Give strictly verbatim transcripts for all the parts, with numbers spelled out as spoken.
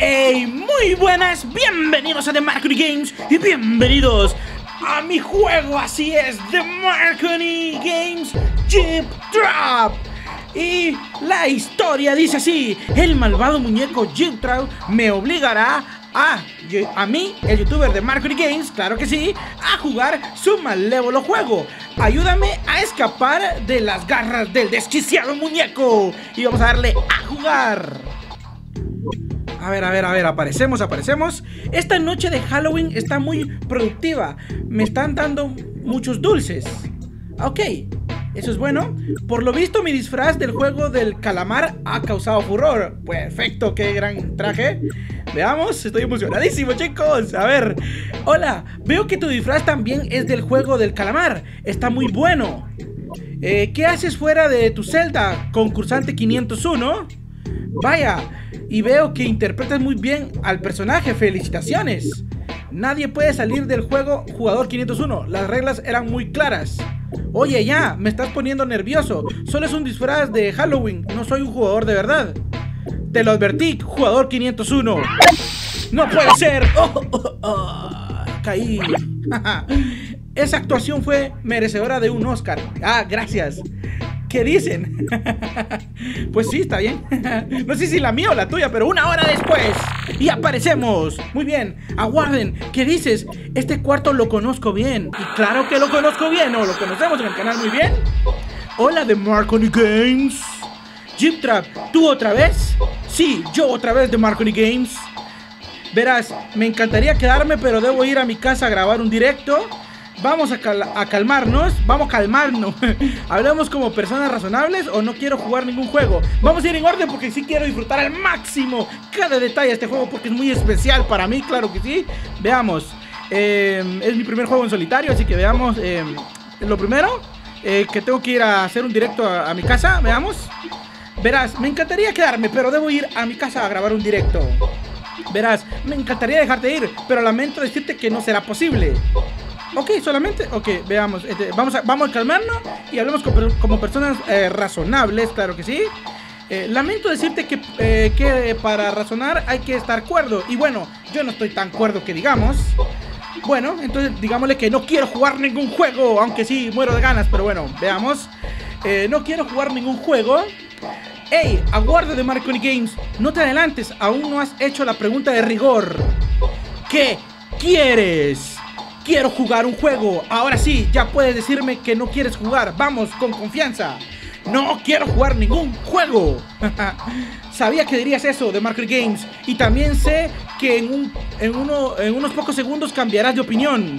¡Hey! Muy buenas, bienvenidos a The Marcony Games y bienvenidos a mi juego, así es, The Marcony Games Jig Trap. Y la historia dice así: el malvado muñeco Jig Trap me obligará a, a mí, el youtuber de Marcony Games, claro que sí, a jugar su malévolo juego. Ayúdame a escapar de las garras del desquiciado muñeco. Y vamos a darle a jugar. A ver, a ver, a ver, aparecemos, aparecemos. Esta noche de Halloween está muy productiva. Me están dando muchos dulces. Ok, eso es bueno. Por lo visto mi disfraz del juego del calamar ha causado furor. Perfecto, qué gran traje. Veamos, estoy emocionadísimo, chicos. A ver, hola, veo que tu disfraz también es del juego del calamar. Está muy bueno. eh, ¿Qué haces fuera de tu celda, concursante quinientos uno? Vaya, y veo que interpretas muy bien al personaje, felicitaciones. Nadie puede salir del juego jugador quinientos uno, las reglas eran muy claras. Oye ya, me estás poniendo nervioso, solo es un disfraz de Halloween, no soy un jugador de verdad. Te lo advertí, jugador quinientos uno. ¡No puede ser! Oh, oh, oh, caí. Esa actuación fue merecedora de un Oscar. Ah, gracias. ¿Qué dicen? Pues sí, está bien. No sé si la mía o la tuya, pero una hora después y aparecemos. Muy bien, aguarden. ¿Qué dices? Este cuarto lo conozco bien. Y claro que lo conozco bien, ¿no? Lo conocemos en el canal muy bien. Hola, de Marcony Games. Jig Trap, ¿tú otra vez? Sí, yo otra vez de Marcony Games. Verás, me encantaría quedarme, pero debo ir a mi casa a grabar un directo. Vamos a, cal a calmarnos, vamos a calmarnos. Hablamos como personas razonables o no quiero jugar ningún juego. Vamos a ir en orden porque sí quiero disfrutar al máximo cada detalle de este juego porque es muy especial para mí, claro que sí. Veamos, eh, es mi primer juego en solitario, así que veamos. eh, Lo primero, eh, que tengo que ir a hacer un directo a, a mi casa, veamos. Verás, me encantaría quedarme, pero debo ir a mi casa a grabar un directo. Verás, me encantaría dejarte ir, pero lamento decirte que no será posible. Ok, solamente, ok, veamos, este, vamos, a, vamos a calmarnos y hablemos como, como personas eh, razonables, claro que sí. eh, Lamento decirte que, eh, que para razonar hay que estar cuerdo. Y bueno, yo no estoy tan cuerdo que digamos. Bueno, entonces digámosle que no quiero jugar ningún juego, aunque sí, muero de ganas, pero bueno, veamos. eh, No quiero jugar ningún juego. Hey, aguarda de Marcony Games, no te adelantes, aún no has hecho la pregunta de rigor. ¿Qué quieres? Quiero jugar un juego. Ahora sí, ya puedes decirme que no quieres jugar. Vamos, con confianza. No quiero jugar ningún juego. Sabía que dirías eso, de Marcony Games. Y también sé que en, un, en, uno, en unos pocos segundos cambiarás de opinión.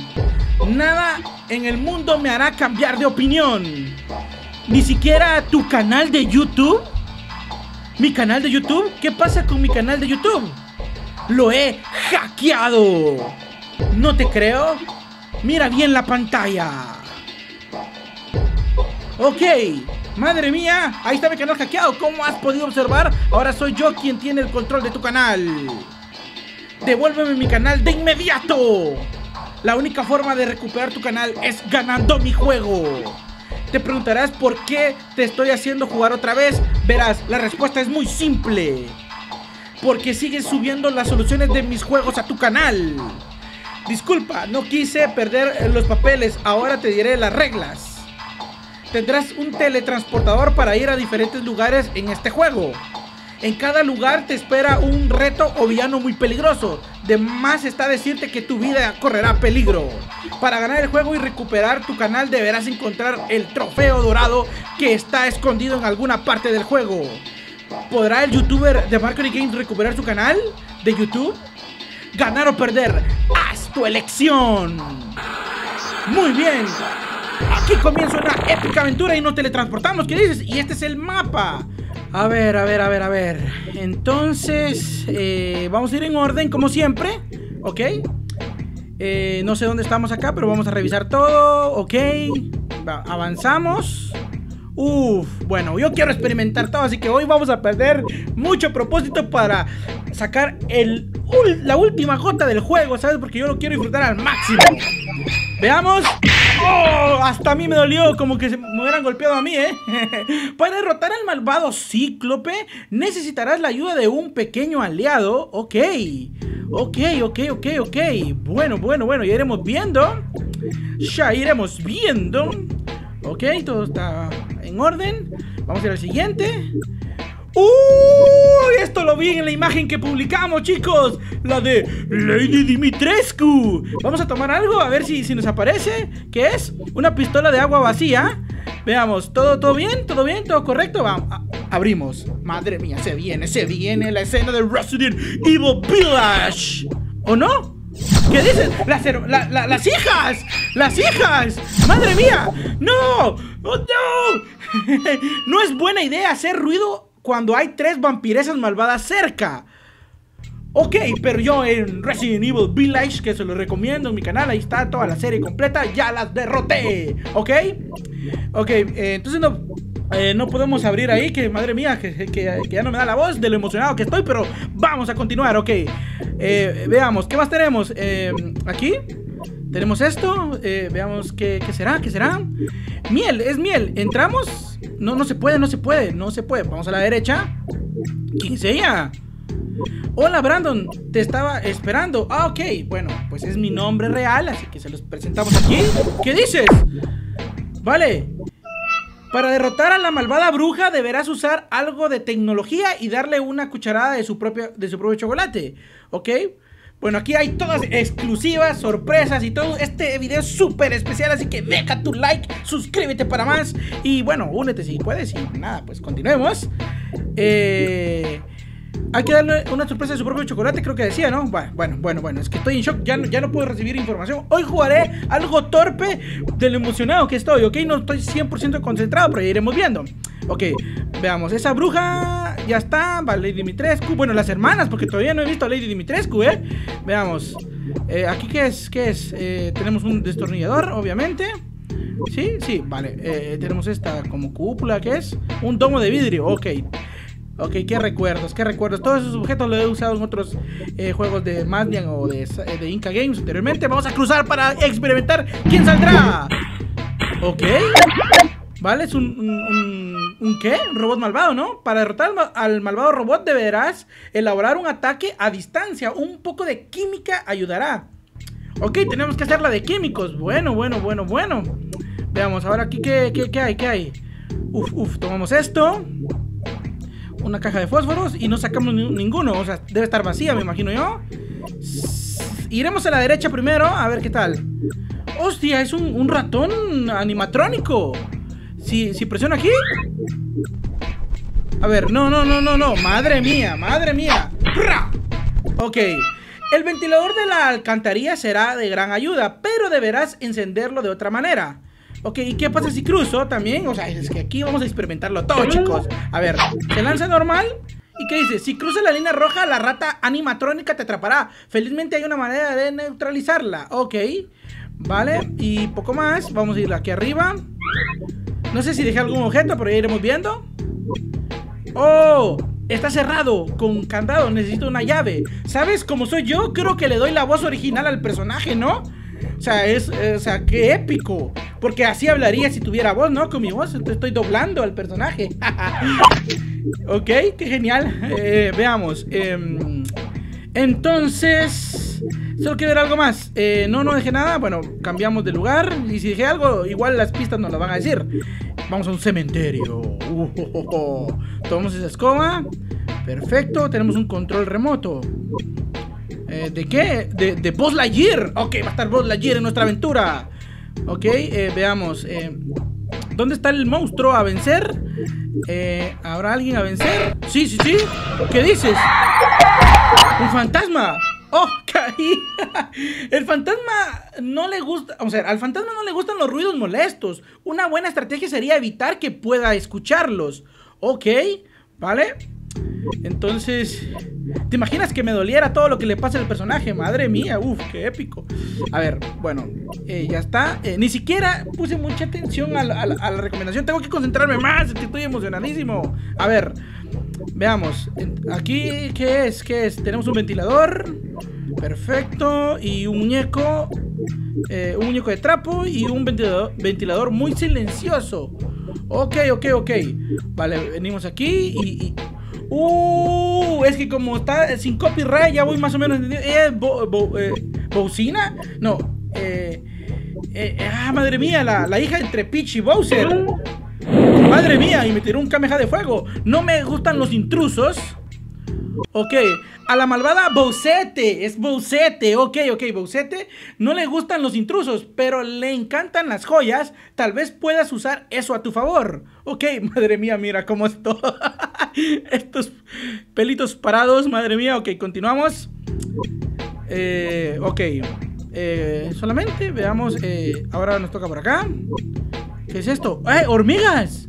Nada en el mundo me hará cambiar de opinión. Ni siquiera tu canal de YouTube. ¿Mi canal de YouTube? ¿Qué pasa con mi canal de YouTube? Lo he hackeado. No te creo. Mira bien la pantalla. Ok, madre mía, ahí está mi canal hackeado. ¿Cómo has podido observar? Ahora soy yo quien tiene el control de tu canal. Devuélveme mi canal de inmediato. La única forma de recuperar tu canal es ganando mi juego. Te preguntarás por qué te estoy haciendo jugar otra vez. Verás, la respuesta es muy simple. Porque sigues subiendo las soluciones de mis juegos a tu canal. Disculpa, no quise perder los papeles, ahora te diré las reglas. Tendrás un teletransportador para ir a diferentes lugares en este juego. En cada lugar te espera un reto o villano muy peligroso. De más está decirte que tu vida correrá peligro. Para ganar el juego y recuperar tu canal deberás encontrar el trofeo dorado que está escondido en alguna parte del juego. ¿Podrá el youtuber de Marcony Games recuperar su canal de YouTube? Ganar o perder, haz tu elección. Muy bien. Aquí comienza una épica aventura y nos teletransportamos, ¿qué dices? Y este es el mapa. A ver, a ver, a ver, a ver. Entonces, eh, vamos a ir en orden, como siempre. Ok. eh, No sé dónde estamos acá, pero vamos a revisar todo. Ok, va, avanzamos. Uf, bueno, yo quiero experimentar todo, así que hoy vamos a perder mucho propósito para sacar el, la última gota del juego, ¿sabes? Porque yo lo quiero disfrutar al máximo. Veamos. ¡Oh! Hasta a mí me dolió, como que me hubieran golpeado a mí, ¿eh? Para derrotar al malvado Cíclope, necesitarás la ayuda de un pequeño aliado. Ok. Ok, ok, ok, ok. Bueno, bueno, bueno, ya iremos viendo. Ya iremos viendo. Ok, todo está en orden. Vamos a ir al siguiente. ¡Uy! Esto lo vi en la imagen que publicamos, chicos. La de Lady Dimitrescu. Vamos a tomar algo, a ver si, si nos aparece. ¿Qué es? Una pistola de agua vacía. Veamos, ¿todo, todo bien? ¿Todo bien? ¿Todo correcto? Vamos, a, abrimos. Madre mía, se viene, se viene la escena de Resident Evil Village. ¿O no? ¿Qué dices? Las, la, la, las hijas. Las hijas. Madre mía. No. Oh, no. No es buena idea hacer ruido cuando hay tres vampiresas malvadas cerca. Ok, pero yo en Resident Evil Village, que se lo recomiendo en mi canal, ahí está toda la serie completa, ya las derroté. Ok. Ok, eh, entonces no, eh, no podemos abrir ahí, que madre mía, que, que, que ya no me da la voz de lo emocionado que estoy, pero vamos a continuar. Ok, eh, veamos, ¿qué más tenemos? Eh, aquí tenemos esto, eh, veamos qué, qué será, qué será. Miel, es miel, entramos. No, no se puede, no se puede, no se puede. Vamos a la derecha. ¿Quién es ella? Hola Brandon, te estaba esperando. Ah, ok, bueno, pues es mi nombre real, así que se los presentamos aquí. ¿Qué dices? Vale. Para derrotar a la malvada bruja deberás usar algo de tecnología y darle una cucharada de su propio, de su propio chocolate. Ok. Bueno, aquí hay todas exclusivas, sorpresas y todo. Este video es súper especial, así que deja tu like, suscríbete para más. Y bueno, únete si puedes. Y nada, pues continuemos. Eh, hay que darle una sorpresa de su propio chocolate, creo que decía, ¿no? Bueno, bueno, bueno, es que estoy en shock, ya no, ya no puedo recibir información. Hoy jugaré algo torpe de lo emocionado que estoy, ¿ok? No estoy cien por ciento concentrado, pero ya iremos viendo. Ok, veamos, esa bruja ya está, va Lady Dimitrescu. Bueno, las hermanas, porque todavía no he visto a Lady Dimitrescu, ¿eh? Veamos, eh, aquí qué es, qué es, eh, tenemos un destornillador, obviamente. Sí, sí, vale, eh, tenemos esta como cúpula, ¿qué es? Un domo de vidrio, ok. Ok, qué recuerdos, qué recuerdos. Todos esos objetos los he usado en otros eh, juegos de Masniac o de, de Inca Games anteriormente. Vamos a cruzar para experimentar quién saldrá. Ok. Vale, es un... un, un ¿Un qué? Un robot malvado, ¿no? Para derrotar al, ma al malvado robot deberás elaborar un ataque a distancia. Un poco de química ayudará. Ok, tenemos que hacer la de químicos. Bueno, bueno, bueno, bueno. Veamos, ahora aquí, ¿qué, qué, qué hay? ¿Qué hay? Uf, uf, tomamos esto. Una caja de fósforos y no sacamos ni ninguno. O sea, debe estar vacía, me imagino yo. Iremos a la derecha primero, a ver qué tal. ¡Hostia! Es un, un ratón animatrónico. Si, si presiono aquí... A ver, no, no, no, no, no. Madre mía, madre mía. ¡Pra! Ok. El ventilador de la alcantarilla será de gran ayuda, pero deberás encenderlo de otra manera. Ok, ¿y qué pasa si cruzo también? O sea, es que aquí vamos a experimentarlo todo, chicos. A ver, se lanza normal. ¿Y qué dice? Si cruza la línea roja, la rata animatrónica te atrapará. Felizmente hay una manera de neutralizarla. Ok. Vale, y poco más. Vamos a ir aquí arriba. No sé si dejé algún objeto, pero ya iremos viendo. ¡Oh! Está cerrado, con candado, necesito una llave. ¿Sabes? Como soy yo, creo que le doy la voz original al personaje, ¿no? O sea, es, o sea, qué épico. Porque así hablaría si tuviera voz, ¿no? Con mi voz, estoy doblando al personaje. Ok, qué genial. eh, Veamos, eh, entonces... Solo quiero ver algo más. eh, No, no dejé nada. Bueno, cambiamos de lugar. Y si dejé algo, igual las pistas nos lo van a decir. Vamos a un cementerio. uh, oh, oh, oh. Tomamos esa escoba. Perfecto, tenemos un control remoto. eh, ¿De qué? De, de Buzz Lightyear. Ok, va a estar Buzz Lightyear en nuestra aventura. Ok, eh, veamos, eh, ¿dónde está el monstruo a vencer? Eh, ¿Habrá alguien a vencer? Sí, sí, sí. ¿Qué dices? Un fantasma. Oh, caí. El fantasma no le gusta, o sea, al fantasma no le gustan los ruidos molestos. Una buena estrategia sería evitar que pueda escucharlos. Ok, vale. Entonces, ¿te imaginas que me doliera todo lo que le pasa al personaje? Madre mía, uff, qué épico. A ver, bueno, eh, ya está. eh, Ni siquiera puse mucha atención a la, a, la, a la recomendación. Tengo que concentrarme más, estoy emocionadísimo. A ver, Veamos, aquí, ¿qué es? ¿Qué es? Tenemos un ventilador. Perfecto. Y un muñeco, eh, un muñeco de trapo. Y un ventilador, ventilador muy silencioso. Ok, ok, ok. Vale, venimos aquí y... y... Uh, es que como está sin copyright, ya voy más o menos entendiendo. ¿Es eh, bo, bo, eh, ¿Bowsina? No. Eh, eh, ah, madre mía, la, la hija entre Peach y Bowser. Madre mía, y me tiró un Kamehameha de fuego. No me gustan los intrusos. Ok, a la malvada Bowsette, es Bowsette, ok, ok, Bowsette. No le gustan los intrusos, pero le encantan las joyas. Tal vez puedas usar eso a tu favor. Ok, madre mía, mira cómo esto. Estos pelitos parados, madre mía, ok, continuamos. eh, Ok, eh, solamente veamos, eh, ahora nos toca por acá. ¿Qué es esto? ¡Eh, hormigas!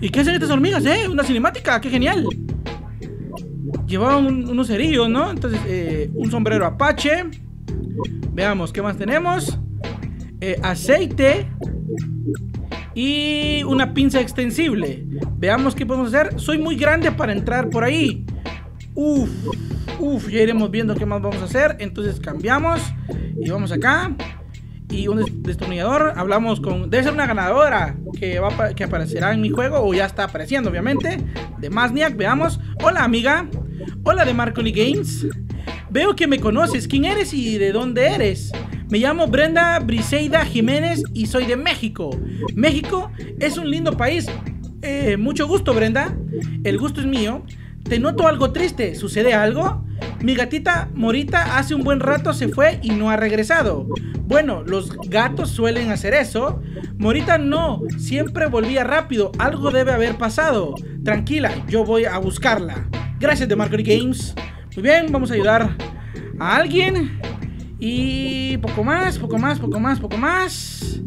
¿Y qué hacen estas hormigas, eh? Una cinemática, qué genial. Llevaban un, unos cerillos, ¿no? Entonces, eh, un sombrero apache. Veamos, ¿qué más tenemos? Eh, aceite. Y una pinza extensible. Veamos qué podemos hacer. Soy muy grande para entrar por ahí. Uf, uf, ya iremos viendo qué más vamos a hacer. Entonces cambiamos. Y vamos acá. Y un destornillador. Hablamos con... Debe ser una ganadora que, va, que aparecerá en mi juego. O ya está apareciendo, obviamente. De Masniac, veamos. Hola, amiga. Hola, de Marcony Games. Veo que me conoces. ¿Quién eres y de dónde eres? Me llamo Brenda Briseida Jiménez y soy de México. México es un lindo país. Eh, mucho gusto, Brenda. El gusto es mío. Te noto algo triste. ¿Sucede algo? Mi gatita Morita hace un buen rato se fue y no ha regresado. Bueno, los gatos suelen hacer eso. Morita no, siempre volvía rápido. Algo debe haber pasado. Tranquila, yo voy a buscarla. Gracias, The Marcony Games. Muy bien, vamos a ayudar a alguien. Y poco más, poco más, poco más, poco más.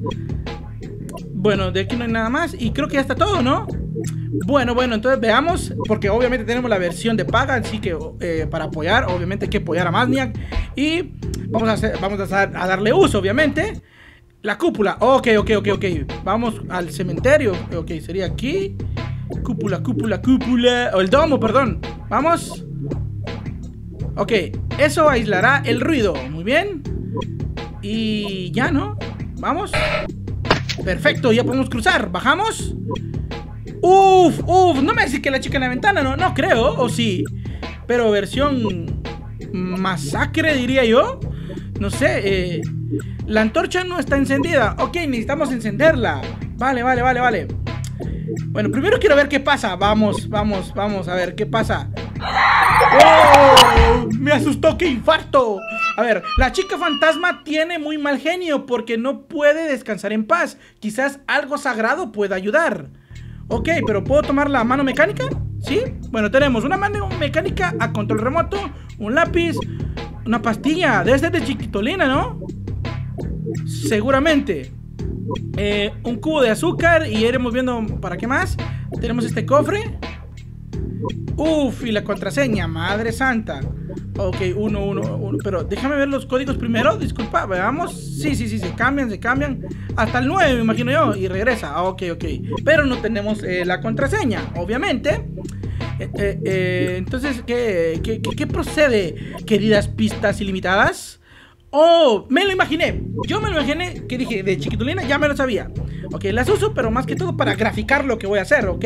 Bueno, de aquí no hay nada más. Y creo que ya está todo, ¿no? Bueno, bueno, entonces veamos. Porque obviamente tenemos la versión de paga. Así que eh, para apoyar, obviamente hay que apoyar a Masniac. Y vamos a, hacer, vamos a, a darle uso, obviamente. La cúpula, ok, ok, ok, ok. Vamos al cementerio. Ok, sería aquí. Cúpula, cúpula, cúpula. O el domo, perdón. Vamos. Ok, eso aislará el ruido. Muy bien. Y ya, ¿no? Vamos. Perfecto, ya podemos cruzar. Bajamos. Uf, uf, no me decís que la chica en la ventana. No, no creo, o sí. Pero versión masacre, diría yo. No sé, eh, la antorcha no está encendida. Ok, necesitamos encenderla. Vale, vale, vale, vale. Bueno, primero quiero ver qué pasa. Vamos, vamos, vamos, a ver qué pasa. ¡Oh! Me asustó, qué infarto. A ver, la chica fantasma tiene muy mal genio porque no puede descansar en paz. Quizás algo sagrado pueda ayudar. Ok, pero ¿puedo tomar la mano mecánica? ¿Sí? Bueno, tenemos una mano mecánica a control remoto, un lápiz, una pastilla. Debe ser de chiquitolina, ¿no? Seguramente. Eh, un cubo de azúcar y iremos viendo para qué más. Tenemos este cofre. Uf, y la contraseña, madre santa. Ok, uno, uno, uno. Pero déjame ver los códigos primero, disculpa, veamos. Sí, sí, sí, se cambian, se cambian. Hasta el nueve, me imagino yo, y regresa. Ok, ok, pero no tenemos eh, la contraseña, obviamente. eh, eh, eh, Entonces, ¿qué, qué, qué, ¿qué procede, queridas pistas ilimitadas? Oh, me lo imaginé. Yo me lo imaginé, que dije, de chiquitulina, ya me lo sabía. Ok, las uso, pero más que todo para graficar lo que voy a hacer, ok.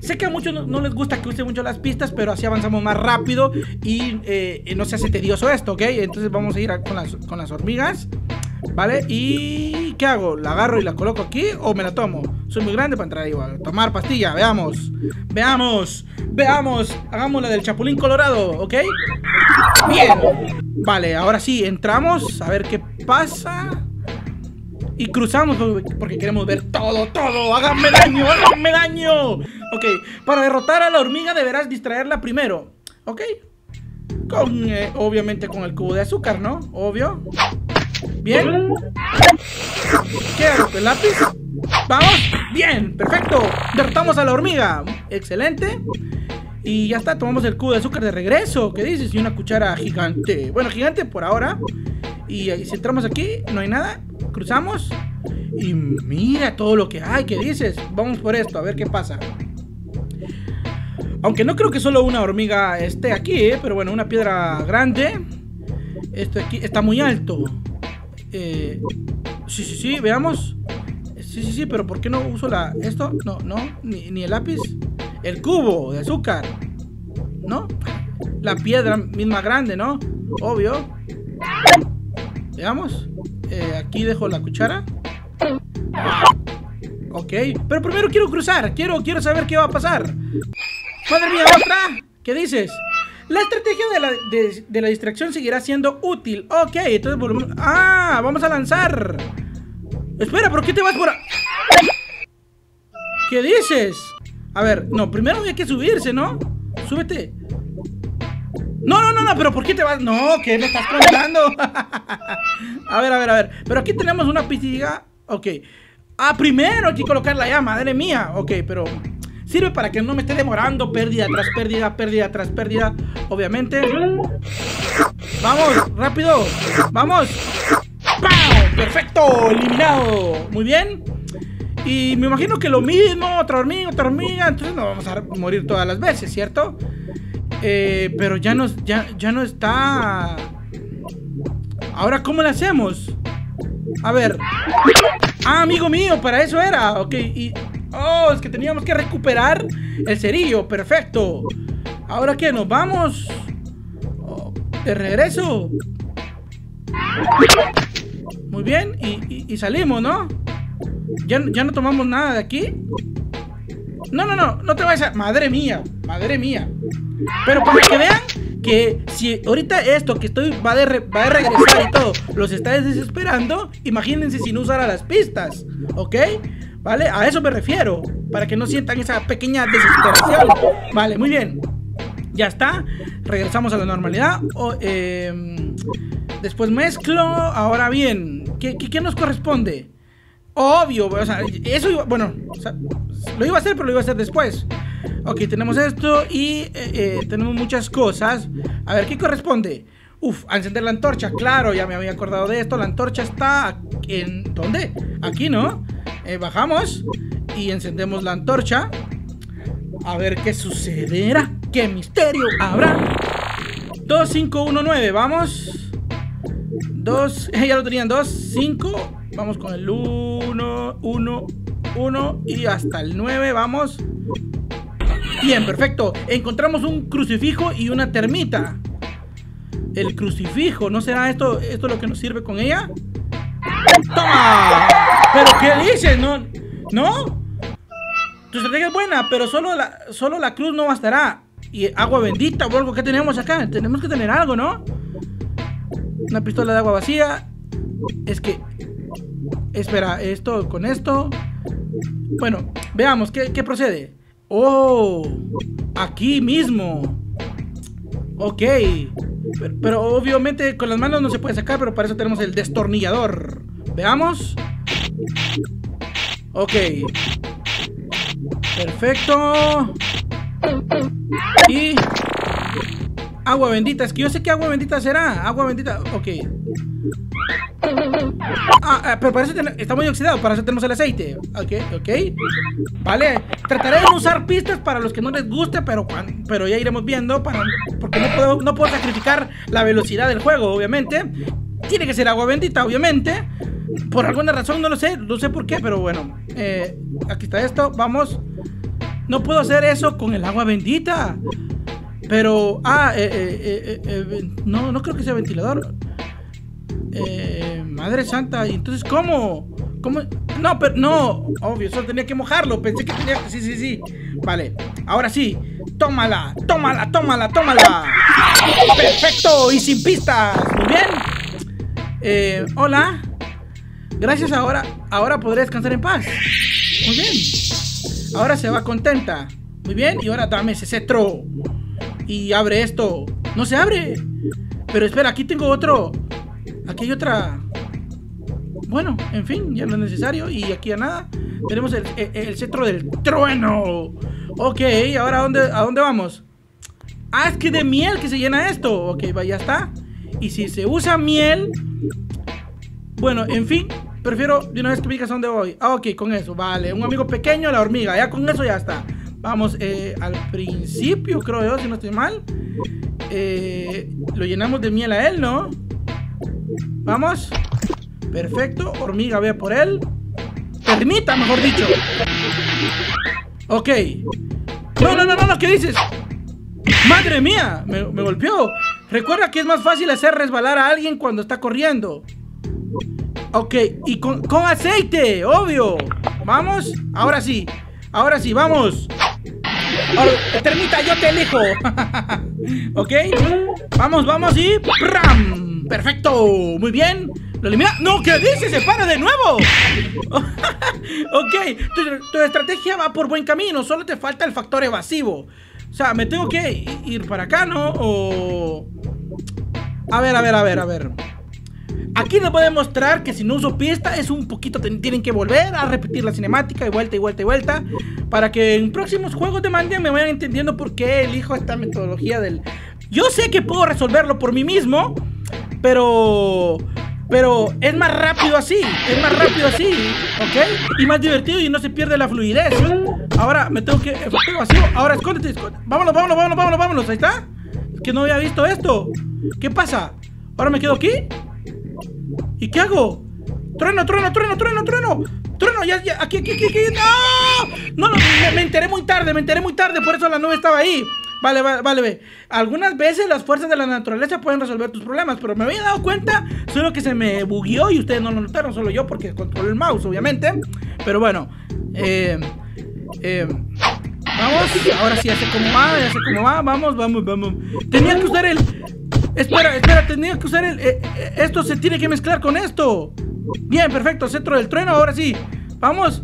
Sé que a muchos no, no les gusta que use mucho las pistas, pero así avanzamos más rápido y eh, no se hace tedioso esto, ¿ok? Entonces vamos a ir a, con, las, con las hormigas, ¿vale? ¿Y qué hago? ¿La agarro y la coloco aquí o me la tomo? Soy muy grande para entrar ahí, ¿vale? Tomar pastilla, veamos, veamos, veamos. Hagámosla del Chapulín Colorado, ¿ok? Bien. Vale, ahora sí, entramos a ver qué pasa. Y cruzamos porque queremos ver todo, todo. ¡Háganme daño, háganme daño! Ok, para derrotar a la hormiga deberás distraerla primero. Ok. Con, eh, obviamente con el cubo de azúcar, ¿no? Obvio. Bien. ¿Qué hago? ¿El lápiz? Vamos. Bien, perfecto. Derrotamos a la hormiga. Excelente. Y ya está, tomamos el cubo de azúcar de regreso. ¿Qué dices? Y una cuchara gigante. Bueno, gigante por ahora. Y, y si entramos aquí, no hay nada. Cruzamos y mira todo lo que hay. ¿Qué dices? Vamos por esto, a ver qué pasa. Aunque no creo que solo una hormiga esté aquí, ¿eh? Pero bueno, una piedra grande. Esto aquí está muy alto. Eh, sí, sí, sí, veamos. Sí, sí, sí, pero ¿por qué no uso la... esto? No, no, ni, ni el lápiz. El cubo de azúcar, ¿no? La piedra misma grande, ¿no? Obvio. Veamos. Eh, aquí dejo la cuchara. Ok, pero primero quiero cruzar. Quiero, quiero saber qué va a pasar. Madre mía, otra. ¿Qué dices? La estrategia de la, de, de la distracción seguirá siendo útil. Ok, entonces volvemos. Ah, vamos a lanzar. Espera, ¿por qué te vas por a... ¿Qué dices? A ver, no, primero había que subirse, ¿no? Súbete. No, no, no, no, pero ¿por qué te vas? No, ¿qué me estás contando? A ver, a ver, a ver. Pero aquí tenemos una pizziga. Ok. Ah, primero hay que colocar la llama, madre mía. Ok, pero sirve para que no me esté demorando. Pérdida tras pérdida, pérdida tras pérdida. Obviamente. Vamos, rápido. Vamos. ¡Pam! Perfecto, eliminado. Muy bien. Y me imagino que lo mismo, otra hormiga, otra hormiga. Entonces no vamos a morir todas las veces, ¿cierto? Eh, pero ya, nos, ya, ya no está. Ahora, ¿cómo lo hacemos? A ver. Ah, amigo mío, para eso era. Ok, y... oh, es que teníamos que recuperar el cerillo, perfecto. ¿Ahora qué? ¿Nos vamos? Oh, de regreso. Muy bien, y, y, y salimos, ¿no? ¿Ya, ¿Ya no tomamos nada de aquí? No, no, no, no te vayas a... Madre mía, madre mía. Pero para que vean que si ahorita esto que estoy va de, re... va de regresar y todo los está desesperando, imagínense si no usara las pistas, ¿ok? ¿Vale? A eso me refiero, para que no sientan esa pequeña desesperación. Vale, muy bien. Ya está, regresamos a la normalidad. O, eh... después mezclo, ahora bien. ¿Qué, qué, qué nos corresponde? Obvio, o sea, eso iba, bueno, o sea, lo iba a hacer, pero lo iba a hacer después. Ok, tenemos esto y eh, eh, tenemos muchas cosas. A ver, ¿qué corresponde? Uf, a encender la antorcha, claro, ya me había acordado de esto. La antorcha está en... ¿dónde? Aquí, ¿no? Eh, bajamos y encendemos la antorcha. A ver qué sucederá, qué misterio habrá. Dos, cinco, uno, nueve, vamos. Dos, eh, ya lo tenían, dos, cinco. Vamos con el uno, uno, uno y hasta el nueve, vamos. Bien, perfecto. Encontramos un crucifijo y una termita. El crucifijo, ¿no será esto, esto lo que nos sirve con ella? ¡Toma! ¿Pero qué dices? ¿No? ¿No? Tu estrategia es buena, pero solo la, solo la cruz no bastará. Y agua bendita o algo que tenemos acá. Tenemos que tener algo, ¿no? Una pistola de agua vacía. Es que... espera, esto con esto. Bueno, veamos, ¿qué, qué procede? Oh, aquí mismo. Ok, pero, pero obviamente con las manos no se puede sacar, pero para eso tenemos el destornillador. Veamos. Ok. Perfecto. Y... agua bendita, es que yo sé que agua bendita será. Agua bendita, ok. Ah, pero parece que está muy oxidado, para eso tenemos el aceite. Ok, ok. Vale, trataré de usar pistas para los que no les guste, pero, pero ya iremos viendo para, porque no puedo, no puedo sacrificar la velocidad del juego, obviamente. Tiene que ser agua bendita, obviamente. Por alguna razón, no lo sé, no sé por qué, pero bueno, eh, aquí está esto, vamos. No puedo hacer eso con el agua bendita. Pero, ah, eh, eh, eh, eh, no, no creo que sea ventilador. Eh, madre santa, ¿y entonces cómo? ¿Cómo? No, pero, no, obvio, solo tenía que mojarlo. Pensé que tenía que, sí, sí, sí. Vale, ahora sí, tómala, tómala, tómala, tómala. Perfecto, y sin pistas, muy bien. Eh, hola. Gracias, ahora, ahora podré descansar en paz. Muy bien. Ahora se va contenta. Muy bien, y ahora dame ese cetro. Y abre esto. No se abre. Pero espera, aquí tengo otro. Aquí hay otra. Bueno, en fin, ya no es necesario. Y aquí a nada. Tenemos el, el, el cetro del trueno. Ok, ahora ¿a dónde, a dónde vamos? Ah, es que de miel que se llena esto. Ok, va, ya está. Y si se usa miel. Bueno, en fin. Prefiero de una vez que me digas a dónde voy. Ah, ok, con eso, vale. Un amigo pequeño, la hormiga. Ya con eso ya está. Vamos, eh, al principio, creo yo, si no estoy mal, eh, lo llenamos de miel a él, ¿no? Vamos. Perfecto, hormiga, ve por él. Termita, mejor dicho. Ok. No, no, no, no, no, ¿qué dices? ¡Madre mía! Me, me golpeó. Recuerda que es más fácil hacer resbalar a alguien cuando está corriendo. Ok, y con, con aceite, obvio. Vamos, ahora sí. Ahora sí, vamos. Or, termita, yo te elijo. Ok, vamos, vamos y ¡pram! Perfecto, muy bien. Lo elimina. ¡No! ¿Qué dice? ¡Se para de nuevo! Ok, tu, tu estrategia va por buen camino. Solo te falta el factor evasivo. O sea, me tengo que ir para acá, ¿no? O... A ver, a ver, a ver, a ver. Aquí les voy a demostrar que si no uso pista es un poquito... Tienen que volver a repetir la cinemática y vuelta y vuelta y vuelta, para que en próximos juegos de Mandia me vayan entendiendo por qué elijo esta metodología del... Yo sé que puedo resolverlo por mí mismo, pero... Pero es más rápido así, es más rápido así, ¿ok? Y más divertido y no se pierde la fluidez. Ahora me tengo que... Vacío. Ahora escóndete, escóndete. Vámonos, vámonos, vámonos, vámonos, vámonos. Ahí está. Es que no había visto esto. ¿Qué pasa? ¿Ahora me quedo aquí? ¿Y qué hago? Trueno, trueno, trueno, trueno, trueno. Trueno, ya, ya, aquí, aquí, aquí, aquí. ¡No! No, no, me, me enteré muy tarde, me enteré muy tarde. Por eso la nube estaba ahí. Vale, vale, vale, ve. Algunas veces las fuerzas de la naturaleza pueden resolver tus problemas, pero me había dado cuenta, solo que se me bugueó y ustedes no lo notaron, solo yo, porque controlo el mouse, obviamente. Pero bueno, eh, eh, vamos, ahora sí, ya sé cómo va, ya sé cómo va, vamos, vamos, vamos. Tenía que usar el... Espera, espera, tenía que usar el... Eh, eh, esto se tiene que mezclar con esto. Bien, perfecto, centro del trueno, ahora sí. Vamos.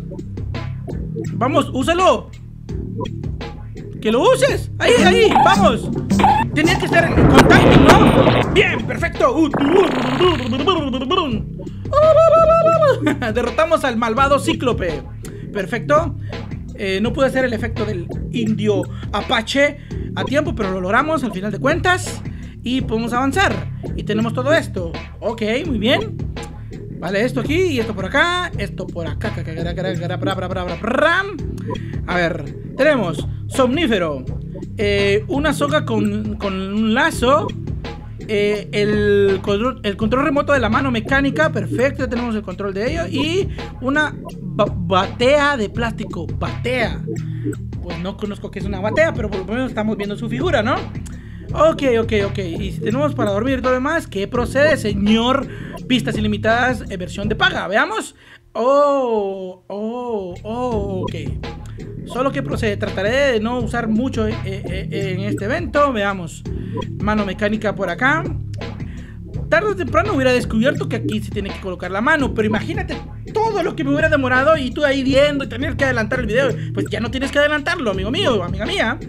Vamos, úsalo. ¡Que lo uses! ¡Ahí, ahí! ¡Vamos! Tenías que estar con timing, ¿no? ¡Bien! ¡Perfecto! Derrotamos al malvado cíclope. Perfecto. eh, No pude hacer el efecto del indio apache a tiempo, pero lo logramos al final de cuentas. Y podemos avanzar. Y tenemos todo esto. Ok, muy bien. Vale, esto aquí y esto por acá. Esto por acá. A ver, tenemos somnífero, eh, una soga con, con un lazo, eh, el, control, el control remoto de la mano mecánica. Perfecto, ya tenemos el control de ello. Y una ba batea de plástico. Batea. Pues no conozco qué es una batea, pero por lo menos estamos viendo su figura, ¿no? Ok, ok, ok. Y si tenemos para dormir y todo lo demás, ¿qué procede, señor? Pistas ilimitadas, eh, versión de paga. Veamos. Oh, oh, oh, ok. Solo que procede, trataré de no usar mucho eh, eh, eh, en este evento. Veamos, mano mecánica por acá. Tarde o temprano hubiera descubierto que aquí se tiene que colocar la mano, pero imagínate todo lo que me hubiera demorado y tú ahí viendo y tener que adelantar el video. Pues ya no tienes que adelantarlo, amigo mío, amiga mía.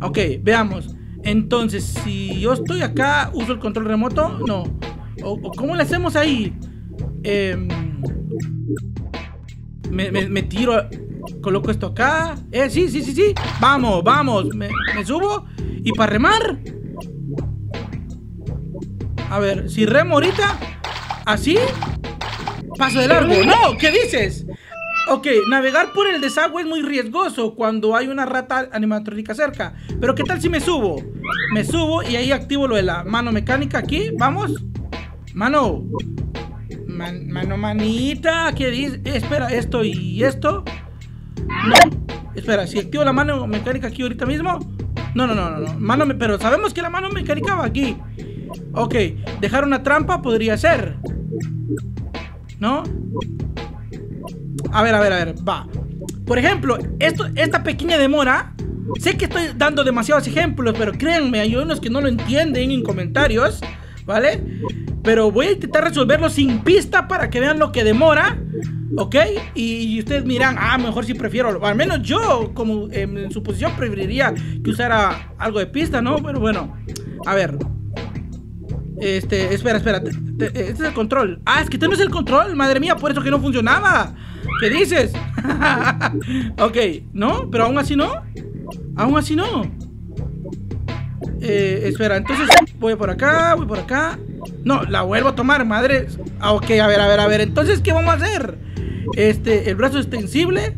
Ok, veamos. Entonces, si yo estoy acá, uso el control remoto, no. O, o ¿cómo le hacemos ahí? Eh, me, me, me tiro... A... Coloco esto acá. Eh, sí, sí, sí, sí. Vamos, vamos. Me, me subo. ¿Y para remar? A ver, si remo ahorita. ¿Así? Paso de largo. ¡No! ¿Qué dices? Ok, navegar por el desagüe es muy riesgoso cuando hay una rata animatrónica cerca. Pero ¿qué tal si me subo? Me subo y ahí activo lo de la mano mecánica aquí. Vamos. Mano. Man, mano, manita. ¿Qué dices? Eh, espera, esto y esto. No, espera, si activo la mano mecánica aquí ahorita mismo. No, no, no, no, no. Mano, pero sabemos que la mano mecánica va aquí. Ok, dejar una trampa podría ser, ¿no? A ver, a ver, a ver, va. Por ejemplo, esto, esta pequeña demora. Sé que estoy dando demasiados ejemplos, pero créanme, hay unos que no lo entienden en comentarios, ¿vale? Pero voy a intentar resolverlo sin pista para que vean lo que demora. ¿Ok? Y, y ustedes mirarán, ah, mejor si sí prefiero, al menos yo, como eh, en su posición, preferiría que usara algo de pista, ¿no? Pero bueno, a ver. Este, espera, espera. Te, te, este es el control. Ah, es que este no es el control, madre mía, por eso que no funcionaba. ¿Qué dices? Ok, ¿no? Pero aún así no. Aún así no. Eh, espera, entonces voy por acá, voy por acá. No, la vuelvo a tomar, madre. Ah, ok, a ver, a ver, a ver. Entonces, ¿qué vamos a hacer? Este, el brazo extensible.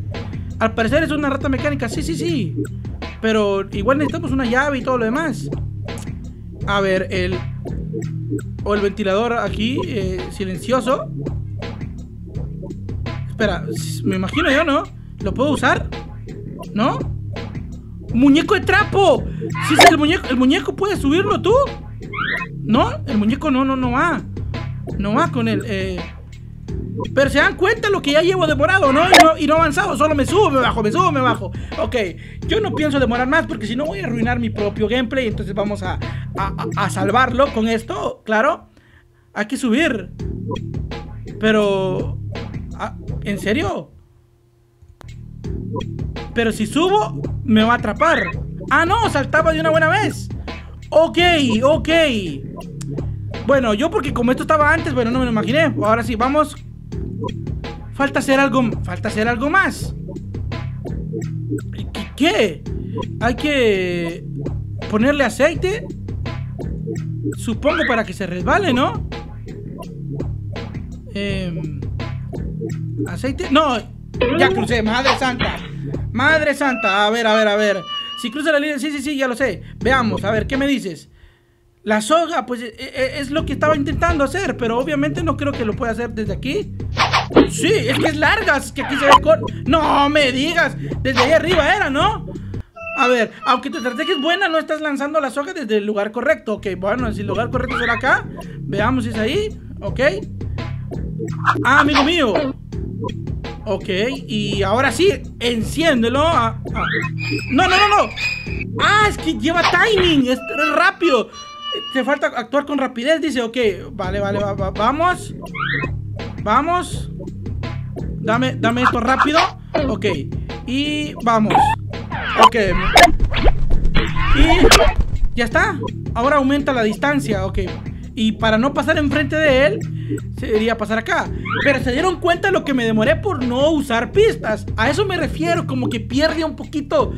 Al parecer es una rata mecánica, sí, sí, sí. Pero igual necesitamos una llave y todo lo demás. A ver, el... O el ventilador aquí, eh, silencioso. Espera, me imagino yo, ¿no? ¿Lo puedo usar? ¿No? ¡Muñeco de trapo! Sí, sí, el muñeco, el muñeco puedes subirlo tú. ¿No? El muñeco no, no, no va. No va con el... Eh... Pero se dan cuenta lo que ya llevo demorado, ¿no? Y no, y no avanzado, solo me subo, me bajo, me subo, me bajo. Ok, yo no pienso demorar más porque si no voy a arruinar mi propio gameplay. Entonces vamos a, a, a salvarlo con esto, claro. Hay que subir. Pero... ¿En serio? Pero si subo, me va a atrapar. Ah, no, saltaba de una buena vez. Ok, ok. Bueno, yo porque como esto estaba antes, bueno, no me lo imaginé. Ahora sí, vamos. Falta hacer algo, falta hacer algo más. ¿Qué? Hay que ponerle aceite. Supongo para que se resbale, ¿no? Eh, aceite. No, ya crucé, madre santa. Madre santa, a ver, a ver, a ver. Si cruza la línea, sí, sí, sí, ya lo sé. Veamos, a ver, ¿qué me dices? La soga, pues es lo que estaba intentando hacer, pero obviamente no creo que lo pueda hacer desde aquí. Sí, es que es larga, es que aquí se ve corto. No me digas, desde ahí arriba era, ¿no? A ver, aunque tu estrategia es buena, no estás lanzando la soga desde el lugar correcto. Ok, bueno, si el lugar correcto será acá, veamos si es ahí, ok. Ah, amigo mío. Ok, y ahora sí, enciéndelo. Ah, ah. No, no, no, no. Ah, es que lleva timing, es rápido. Te falta actuar con rapidez, dice. Ok, vale, vale, va, va, vamos. Vamos. Dame, dame esto rápido. Ok, y vamos. Ok. Y ya está. Ahora aumenta la distancia, ok. Y para no pasar enfrente de él, sería pasar acá. Pero se dieron cuenta lo que me demoré por no usar pistas. A eso me refiero, como que pierde un poquito.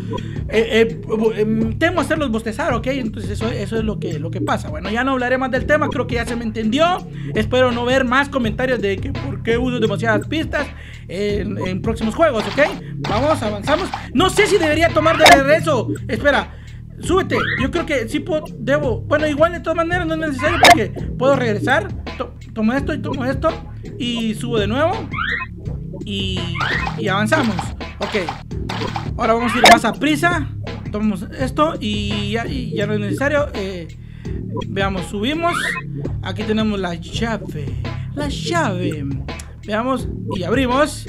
eh, eh, eh, Temo hacerlos bostezar, ¿ok? Entonces eso, eso es lo que, lo que pasa. Bueno, ya no hablaré más del tema, creo que ya se me entendió. Espero no ver más comentarios de que por qué uso demasiadas pistas en, en próximos juegos, ¿ok? Vamos, avanzamos. No sé si debería tomar de regreso. Espera. Súbete, yo creo que sí puedo, debo. Bueno, igual de todas maneras no es necesario porque puedo regresar. to, Tomo esto y tomo esto y subo de nuevo. Y, y avanzamos. Ok, ahora vamos a ir más a prisa. Tomamos esto y ya, y ya no es necesario. eh, Veamos, subimos. Aquí tenemos la llave. La llave. Veamos y abrimos.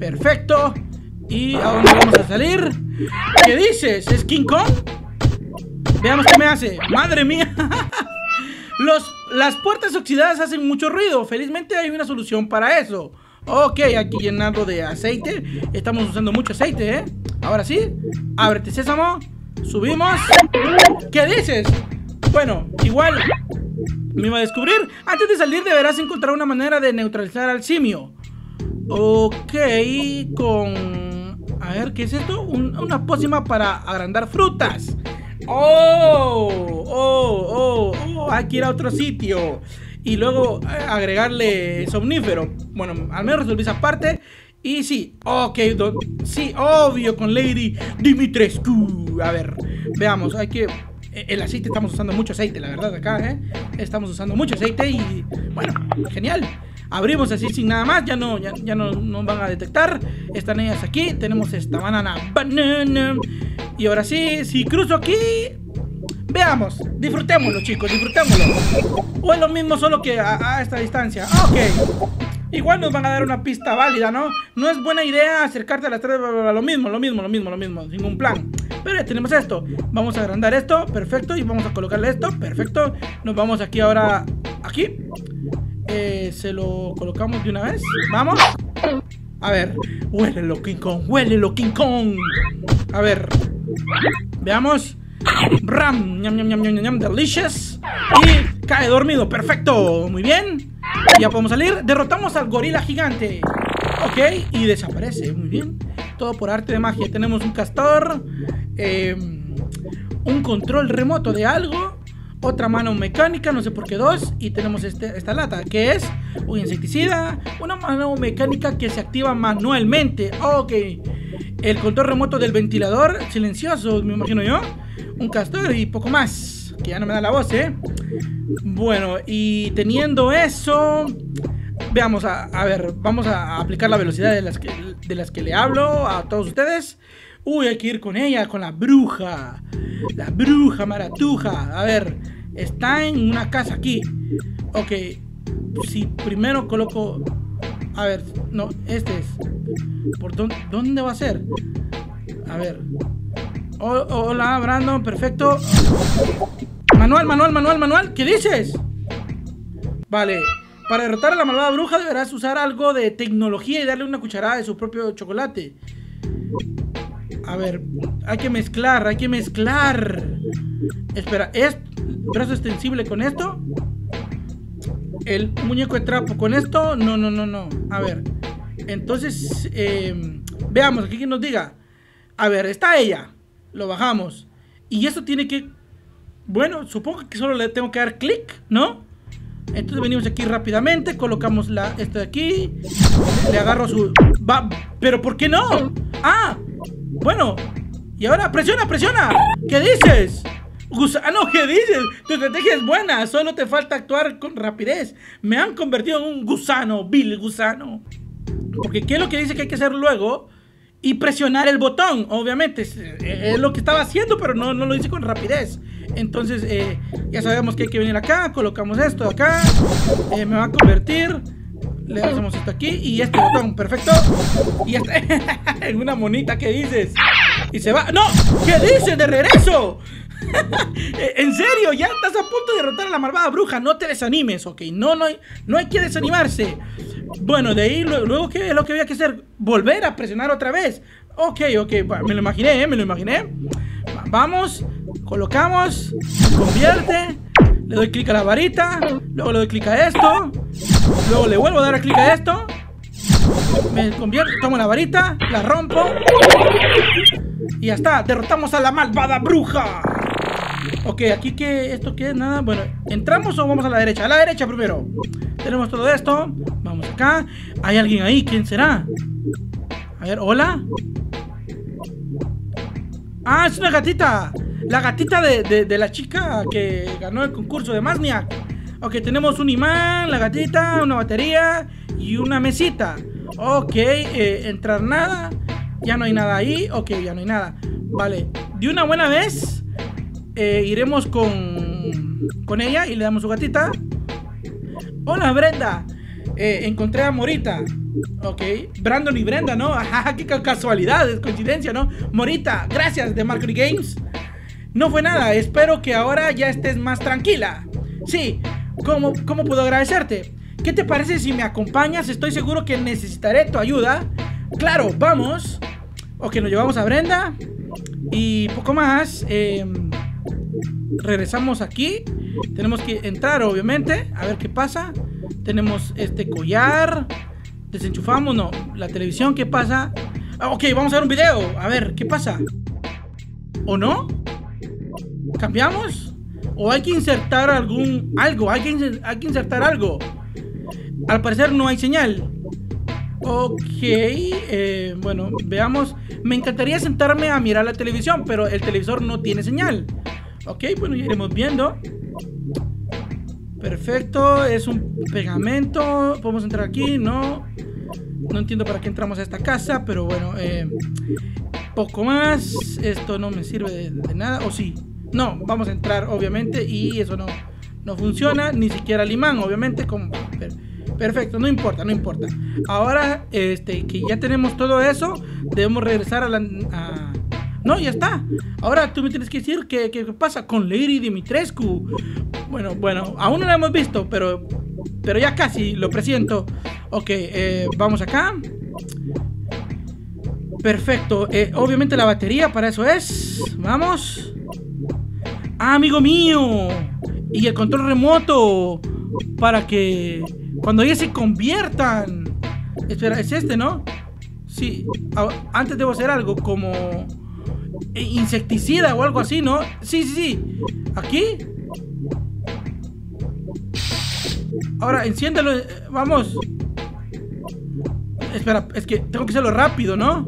Perfecto. ¿Y a dónde vamos a salir? ¿Qué dices? ¿Es King Kong? Veamos qué me hace. ¡Madre mía! Los, las puertas oxidadas hacen mucho ruido. Felizmente hay una solución para eso. Ok, aquí llenarlo de aceite. Estamos usando mucho aceite, ¿eh? Ahora sí, ábrete sésamo. Subimos. ¿Qué dices? Bueno, igual me iba a descubrir. Antes de salir deberás encontrar una manera de neutralizar al simio. Ok, con... A ver, ¿qué es esto? Un, una pócima para agrandar frutas. Oh, oh, oh, oh, hay que ir a otro sitio y luego agregarle somnífero. Bueno, al menos resolví esa parte. Y sí, ok, do, sí, obvio, con Lady Dimitrescu. A ver, veamos, hay que... El aceite, estamos usando mucho aceite, la verdad, acá, ¿eh? Estamos usando mucho aceite y... Bueno, genial. Abrimos así sin nada más, ya no, ya, ya no, no van a detectar. Están ellas aquí, tenemos esta banana, banana. Y ahora sí, si cruzo aquí, veamos, disfrutémoslo, chicos, disfrutémoslo. O es lo mismo, solo que a, a esta distancia. Ok, igual nos van a dar una pista válida, ¿no? No es buena idea acercarte a las tres, bla, bla, bla, lo mismo, lo mismo, lo mismo, lo mismo, sin un plan. Pero ya tenemos esto, vamos a agrandar esto, perfecto. Y vamos a colocarle esto, perfecto. Nos vamos aquí ahora, aquí. Eh, se lo colocamos de una vez. Vamos. A ver. Huélelo, King Kong. Huélelo, King Kong. A ver. Veamos. Ram. Ñam, ñam, ñam, ñam, ñam. Delicious. Y cae dormido. Perfecto. Muy bien. Ya podemos salir. Derrotamos al gorila gigante. Ok. Y desaparece. Muy bien. Todo por arte de magia. Tenemos un castor. Eh, un control remoto de algo. Otra mano mecánica, no sé por qué dos. Y tenemos este, esta lata, que es un insecticida. Una mano mecánica que se activa manualmente. Ok, el control remoto del ventilador silencioso, me imagino yo, un castor y poco más, que ya no me da la voz, ¿eh? Bueno, y teniendo eso, veamos, a, a ver, vamos a aplicar la velocidad de las, que, de las que le hablo a todos ustedes. Uy, hay que ir con ella, con la bruja, la bruja maratuja. A ver, está en una casa aquí. Ok, si primero coloco... A ver, no, este es. ¿Por dónde, dónde va a ser? A ver. Oh, hola, Brandon, perfecto. Manual, manual, manual, manual. ¿Qué dices? Vale. Para derrotar a la malvada bruja deberás usar algo de tecnología y darle una cucharada de su propio chocolate. A ver, hay que mezclar, hay que mezclar. Espera, ¿es brazo extensible con esto? El muñeco de trapo con esto. No, no, no, no. A ver. Entonces, eh, veamos aquí que nos diga. A ver, está ella. Lo bajamos. Y eso tiene que... Bueno, supongo que solo le tengo que dar clic, ¿no? Entonces venimos aquí rápidamente. Colocamos la, esto de aquí. Le agarro su... Va... ¿Pero por qué no? Ah, bueno. Y ahora, presiona, presiona. ¿Qué dices? Gusano, ¿qué dices? Tu estrategia es buena, solo te falta actuar con rapidez. Me han convertido en un gusano, vil gusano. Porque ¿qué es lo que dice que hay que hacer luego? Y presionar el botón, obviamente. Es, es lo que estaba haciendo, pero no, no lo hice con rapidez. Entonces, eh, ya sabemos que hay que venir acá. Colocamos esto de acá. eh, Me va a convertir. Le hacemos esto aquí y este botón, perfecto. Y esta... en una monita, ¿qué dices? Y se va... ¡No! ¿Qué dices? ¡De regreso! En serio, ya estás a punto de derrotar a la malvada bruja. No te desanimes, ok. No, no, hay, no hay que desanimarse. Bueno, de ahí luego, luego ¿qué es lo que había que hacer? Volver a presionar otra vez. Ok, ok, me lo imaginé, ¿eh? Me lo imaginé. Vamos, colocamos, convierte. Le doy clic a la varita. Luego le doy clic a esto. Luego le vuelvo a dar clic a esto. Me convierto, tomo la varita, la rompo. Y ya está, derrotamos a la malvada bruja. Ok, aquí que esto que es nada. Bueno, ¿entramos o vamos a la derecha? A la derecha primero. Tenemos todo esto. Vamos acá. Hay alguien ahí, ¿quién será? A ver, hola. Ah, es una gatita. La gatita de, de, de la chica que ganó el concurso de Masniac. Ok, tenemos un imán, la gatita, una batería y una mesita. Ok, eh, entrar nada. Ya no hay nada ahí. Ok, ya no hay nada. Vale, de una buena vez. Eh, iremos con, con ella y le damos su gatita. Hola, Brenda. Eh, encontré a Morita. Ok, Brandon y Brenda, ¿no? Ajá, qué casualidad, es coincidencia, ¿no? Morita, gracias, The Marcony Games. No fue nada, espero que ahora ya estés más tranquila. Sí, ¿cómo, cómo puedo agradecerte? ¿Qué te parece si me acompañas? Estoy seguro que necesitaré tu ayuda. Claro, vamos. Ok, nos llevamos a Brenda. Y poco más. Eh... Regresamos aquí. Tenemos que entrar, obviamente. A ver qué pasa. Tenemos este collar. Desenchufamos, no. La televisión, ¿qué pasa? Ah, ok, vamos a ver un video. A ver, ¿qué pasa? ¿O no? ¿Cambiamos? ¿O hay que insertar algún... algo? Hay que, hay que insertar algo. Al parecer no hay señal. Ok, eh, bueno, veamos. Me encantaría sentarme a mirar la televisión, pero el televisor no tiene señal. Ok, bueno, ya iremos viendo. Perfecto, es un pegamento. Podemos entrar aquí, no. No entiendo para qué entramos a esta casa, pero bueno, eh, poco más. Esto no me sirve de, de nada, o sí. No, vamos a entrar, obviamente, y eso no, no funciona. Ni siquiera el imán, obviamente. Como, per, perfecto, no importa, no importa. Ahora este, que ya tenemos todo eso, debemos regresar a la... A, no, ya está. Ahora tú me tienes que decir qué, qué pasa con Lady Dimitrescu. Bueno, bueno, aún no la hemos visto, pero, pero ya casi lo presiento. Ok, eh, vamos acá. Perfecto, eh, obviamente la batería, para eso es. Vamos. Ah, amigo mío. Y el control remoto, para que cuando ellas se conviertan. Espera, es este, ¿no? Sí, antes debo hacer algo como... insecticida o algo así, ¿no? Sí, sí, sí. Aquí. Ahora, enciéndelo. Vamos. Espera, es que tengo que hacerlo rápido, ¿no?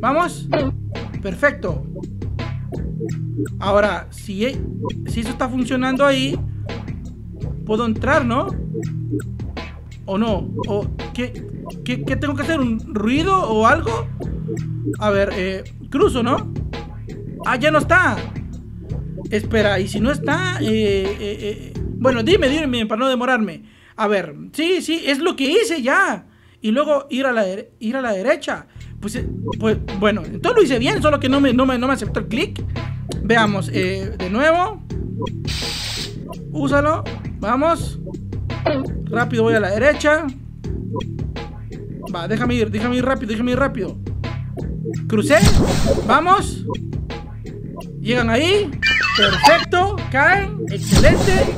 Vamos. Perfecto. Ahora, si, si eso está funcionando ahí, puedo entrar, ¿no? ¿O no? ¿O qué, qué, qué tengo que hacer? ¿Un ruido o algo? A ver, eh, cruzo, ¿no? Ah, ya no está. Espera, y si no está, eh, eh, eh, bueno, dime, dime, para no demorarme. A ver, sí, sí, es lo que hice ya. Y luego ir a la, ir a la derecha. Pues, pues, bueno, entonces lo hice bien, solo que no me, no me, no me aceptó el clic. Veamos, eh, de nuevo. Úsalo, vamos. Rápido voy a la derecha. Va, déjame ir, déjame ir rápido, déjame ir rápido. Crucé, vamos. Llegan ahí. Perfecto, caen, excelente.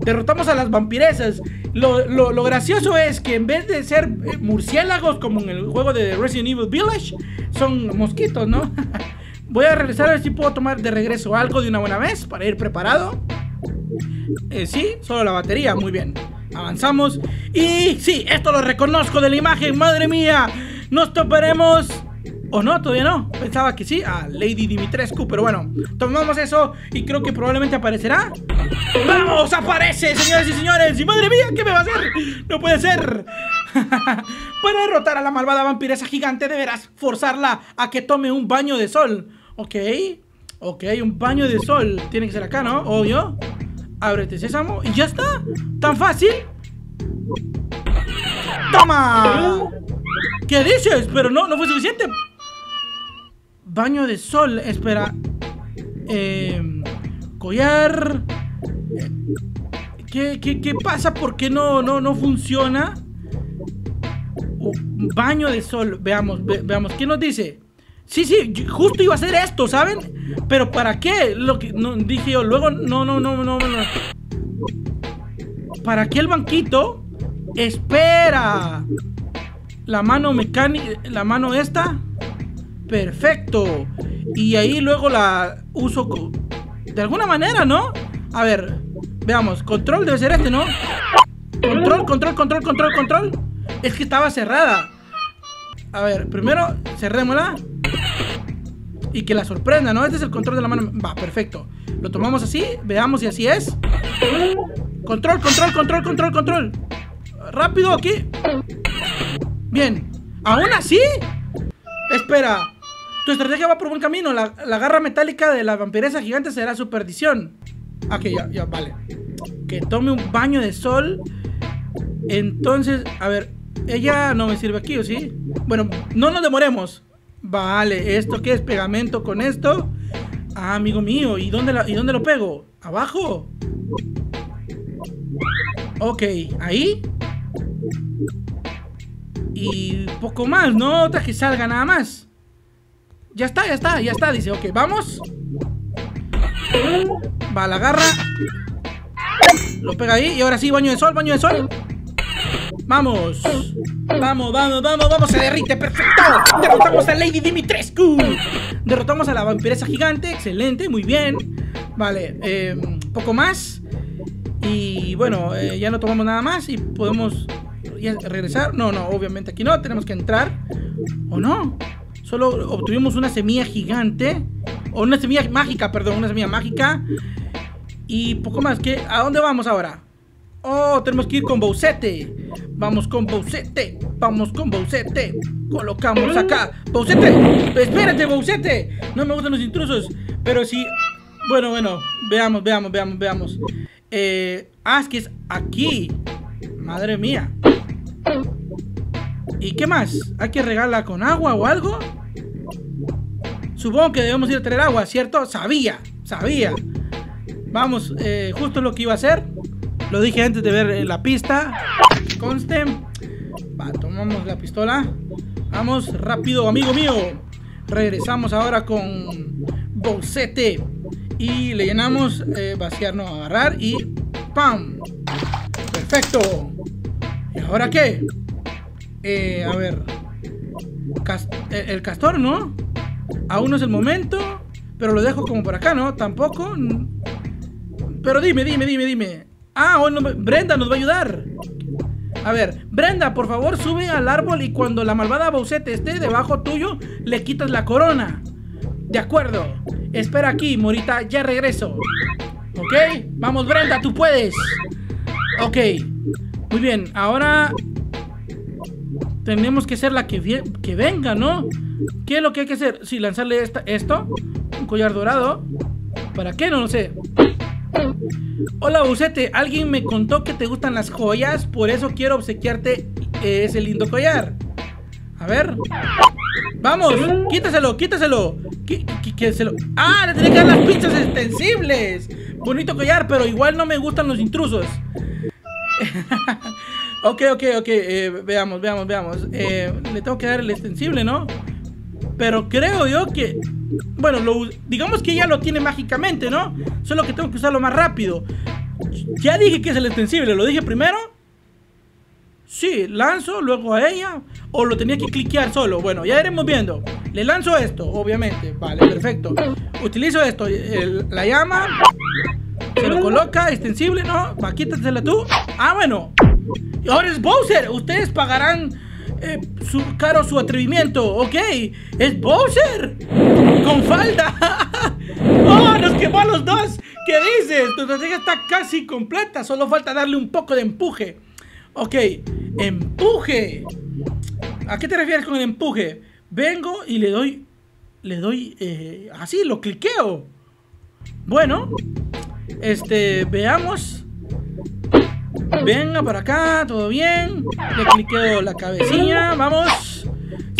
Derrotamos a las vampiresas. Lo, lo, lo gracioso es que en vez de ser murciélagos como en el juego de Resident Evil Village, son mosquitos, ¿no? Voy a regresar a ver si puedo tomar de regreso algo de una buena vez para ir preparado. eh, Sí, solo la batería, muy bien. Avanzamos. Y sí, esto lo reconozco de la imagen, madre mía. Nos toparemos... ¿O no? Todavía no. Pensaba que sí, a Lady Dimitrescu, pero bueno, tomamos eso y creo que probablemente aparecerá. ¡Vamos! ¡Aparece, señores y señores! ¡Y madre mía! ¿Qué me va a hacer? ¡No puede ser! Para derrotar a la malvada vampiresa gigante deberás forzarla a que tome un baño de sol. Ok, ok, un baño de sol. Tiene que ser acá, ¿no? Obvio. Ábrete, sésamo. Y ya está. ¿Tan fácil? ¡Toma! ¿Qué dices? Pero no, no fue suficiente. Baño de sol, espera. eh, Collar. ¿Qué, qué, qué pasa? ¿Por qué no, no, no funciona? Oh, baño de sol, veamos, ve, veamos, ¿qué nos dice? Sí, sí, justo iba a hacer esto, ¿saben? Pero ¿para qué? Lo que no, dije yo, luego, no, no, no, no, no. ¿Para qué el banquito? Espera. La mano mecánica, la mano esta. Perfecto. Y ahí luego la uso de alguna manera, ¿no? A ver, veamos. Control debe ser este, ¿no? Control, control, control, control, control. Es que estaba cerrada. A ver, primero cerrémosla. Y que la sorprenda, ¿no? Este es el control de la mano. Va, perfecto. Lo tomamos así, veamos si así es. Control, control, control, control, control. Rápido aquí. Bien. ¿Aún así? Espera, tu estrategia va por buen camino. La, la garra metálica de la vampiresa gigante será su perdición. Ok, ya, ya, vale. Que tome un baño de sol. Entonces, a ver, ella no me sirve aquí, ¿o sí? Bueno, no nos demoremos. Vale, ¿esto qué es? ¿Pegamento con esto? Ah, amigo mío, ¿y dónde, la, ¿y dónde lo pego? ¿Abajo? Ok, ahí. Y poco más, no otra que salga nada más. Ya está, ya está, ya está. Dice, ok, vamos. Va, la agarra. Lo pega ahí, y ahora sí, baño de sol, baño de sol. Vamos. Vamos, vamos, vamos, vamos. Se derrite, perfecto. Derrotamos a Lady Dimitrescu. Derrotamos a la vampiresa gigante, excelente, muy bien. Vale, eh, poco más. Y bueno, eh, ya no tomamos nada más. Y podemos... ¿regresar? No, no, obviamente aquí no. Tenemos que entrar. ¿O no? Solo obtuvimos una semilla gigante. O una semilla mágica, perdón. Una semilla mágica. Y poco más. ¿Qué? ¿A dónde vamos ahora? Oh, tenemos que ir con Bowsette. Vamos con Bowsette. Vamos con Bowsette. Colocamos acá Bowsette. Espérate, Bowsette. No me gustan los intrusos. Pero sí. Bueno, bueno. Veamos, veamos, veamos, veamos. Eh, ah, es que es aquí. Madre mía. ¿Y qué más? ¿Hay que regarla con agua o algo? Supongo que debemos ir a traer agua, ¿cierto? Sabía, sabía. Vamos, eh, justo lo que iba a hacer. Lo dije antes de ver eh, la pista. Conste. Va, tomamos la pistola. Vamos, rápido, amigo mío. Regresamos ahora con Bowsette. Y le llenamos, eh, vaciarnos, agarrar y ¡pam! Perfecto. ¿Y ahora qué? Eh, a ver. Cast el, el castor, ¿no? Aún no es el momento. Pero lo dejo como por acá, ¿no? Tampoco. Pero dime, dime, dime, dime. Ah, hoy no me... Brenda nos va a ayudar. A ver, Brenda, por favor, sube al árbol y cuando la malvada Bowsette esté debajo tuyo, le quitas la corona. De acuerdo. Espera aquí, Morita, ya regreso. Ok, vamos, Brenda, tú puedes. Ok, muy bien, ahora tenemos que ser la que, que venga, ¿no? ¿Qué es lo que hay que hacer? Sí, lanzarle esta, esto, un collar dorado. ¿Para qué? No lo sé. Hola, Bowsette, alguien me contó que te gustan las joyas, por eso quiero obsequiarte ese lindo collar. A ver. ¡Vamos! ¡Quítaselo! ¡Quítaselo! Qu qu ¡Quítaselo! ¡Ah! ¡Le tenés que dar las pinzas extensibles! Bonito collar, pero igual no me gustan los intrusos. Ok, ok, ok. Eh, veamos, veamos, veamos. Eh, le tengo que dar el extensible, ¿no? Pero creo yo que... Bueno, lo, digamos que ya lo tiene mágicamente, ¿no? Solo que tengo que usarlo más rápido. Ya dije que es el extensible. ¿Lo dije primero? Sí, lanzo, luego a ella. O lo tenía que cliquear solo. Bueno, ya iremos viendo. Le lanzo esto, obviamente. Vale, perfecto. Utilizo esto, el, la llama. Se lo coloca, extensible, ¿no? Va, quítasela tú. Ah, bueno. Y ahora es Bowser. Ustedes pagarán eh, su, caro su atrevimiento. Ok, es Bowser con falda. ¡Oh, nos quemó a los dos! ¿Qué dices? Tu estrategia está casi completa. Solo falta darle un poco de empuje. Ok, empuje. ¿A qué te refieres con el empuje? Vengo y le doy. Le doy, eh, así, lo cliqueo. Bueno, Este, veamos. Venga para acá, todo bien. Le cliqueo la cabecilla, vamos.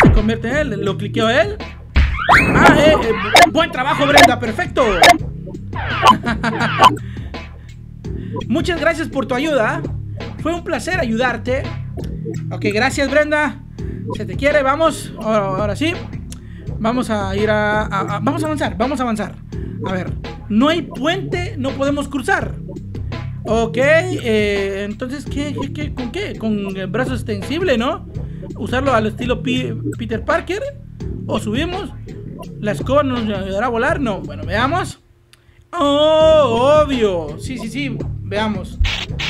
Se convierte en él, lo cliqueo a él. Ah, eh, eh, buen trabajo, Brenda, perfecto. Muchas gracias por tu ayuda. Fue un placer ayudarte. Ok, gracias, Brenda. Se te quiere, vamos. Ahora, ahora sí. Vamos a ir a, a, a... Vamos a avanzar, vamos a avanzar. A ver, no hay puente, no podemos cruzar. Ok, eh, entonces, ¿qué, qué, qué, ¿con qué? Con el brazo extensible, ¿no? Usarlo al estilo P Peter Parker. O subimos. La escoba nos ayudará a volar, no. Bueno, veamos. Oh, obvio. Sí, sí, sí, veamos.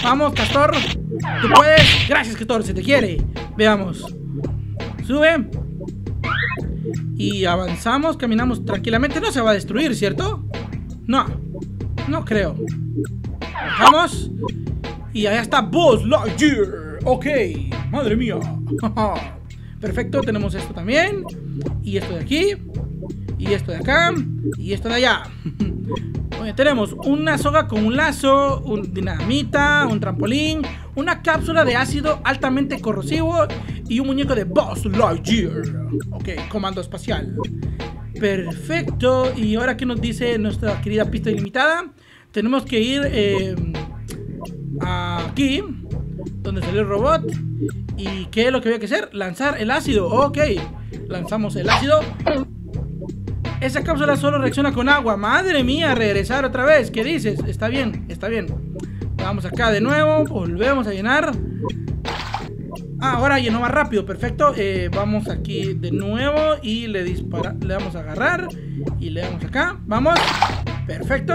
Vamos, Castor, tú puedes. Gracias, Castor, se te quiere. Veamos. Sube. Y avanzamos, caminamos tranquilamente. No se va a destruir, ¿cierto? No, no creo. Bajamos. Y allá está Buzz Lightyear. Ok, madre mía. Perfecto, tenemos esto también. Y esto de aquí. Y esto de acá. Y esto de allá. Oye, tenemos una soga con un lazo, un dinamita, un trampolín, una cápsula de ácido altamente corrosivo y un muñeco de Buzz Lightyear. Ok, comando espacial. Perfecto. Y ahora, ¿qué nos dice nuestra querida pista ilimitada? Tenemos que ir eh, aquí, donde salió el robot. ¿Y qué es lo que había que hacer? Lanzar el ácido. Ok, lanzamos el ácido. Esa cápsula solo reacciona con agua. Madre mía, regresar otra vez. ¿Qué dices? Está bien, está bien. Vamos acá de nuevo, volvemos a llenar. Ah, ahora llenó más rápido, perfecto. eh, Vamos aquí de nuevo y le dispara, le damos a agarrar. Y le damos acá, vamos. Perfecto,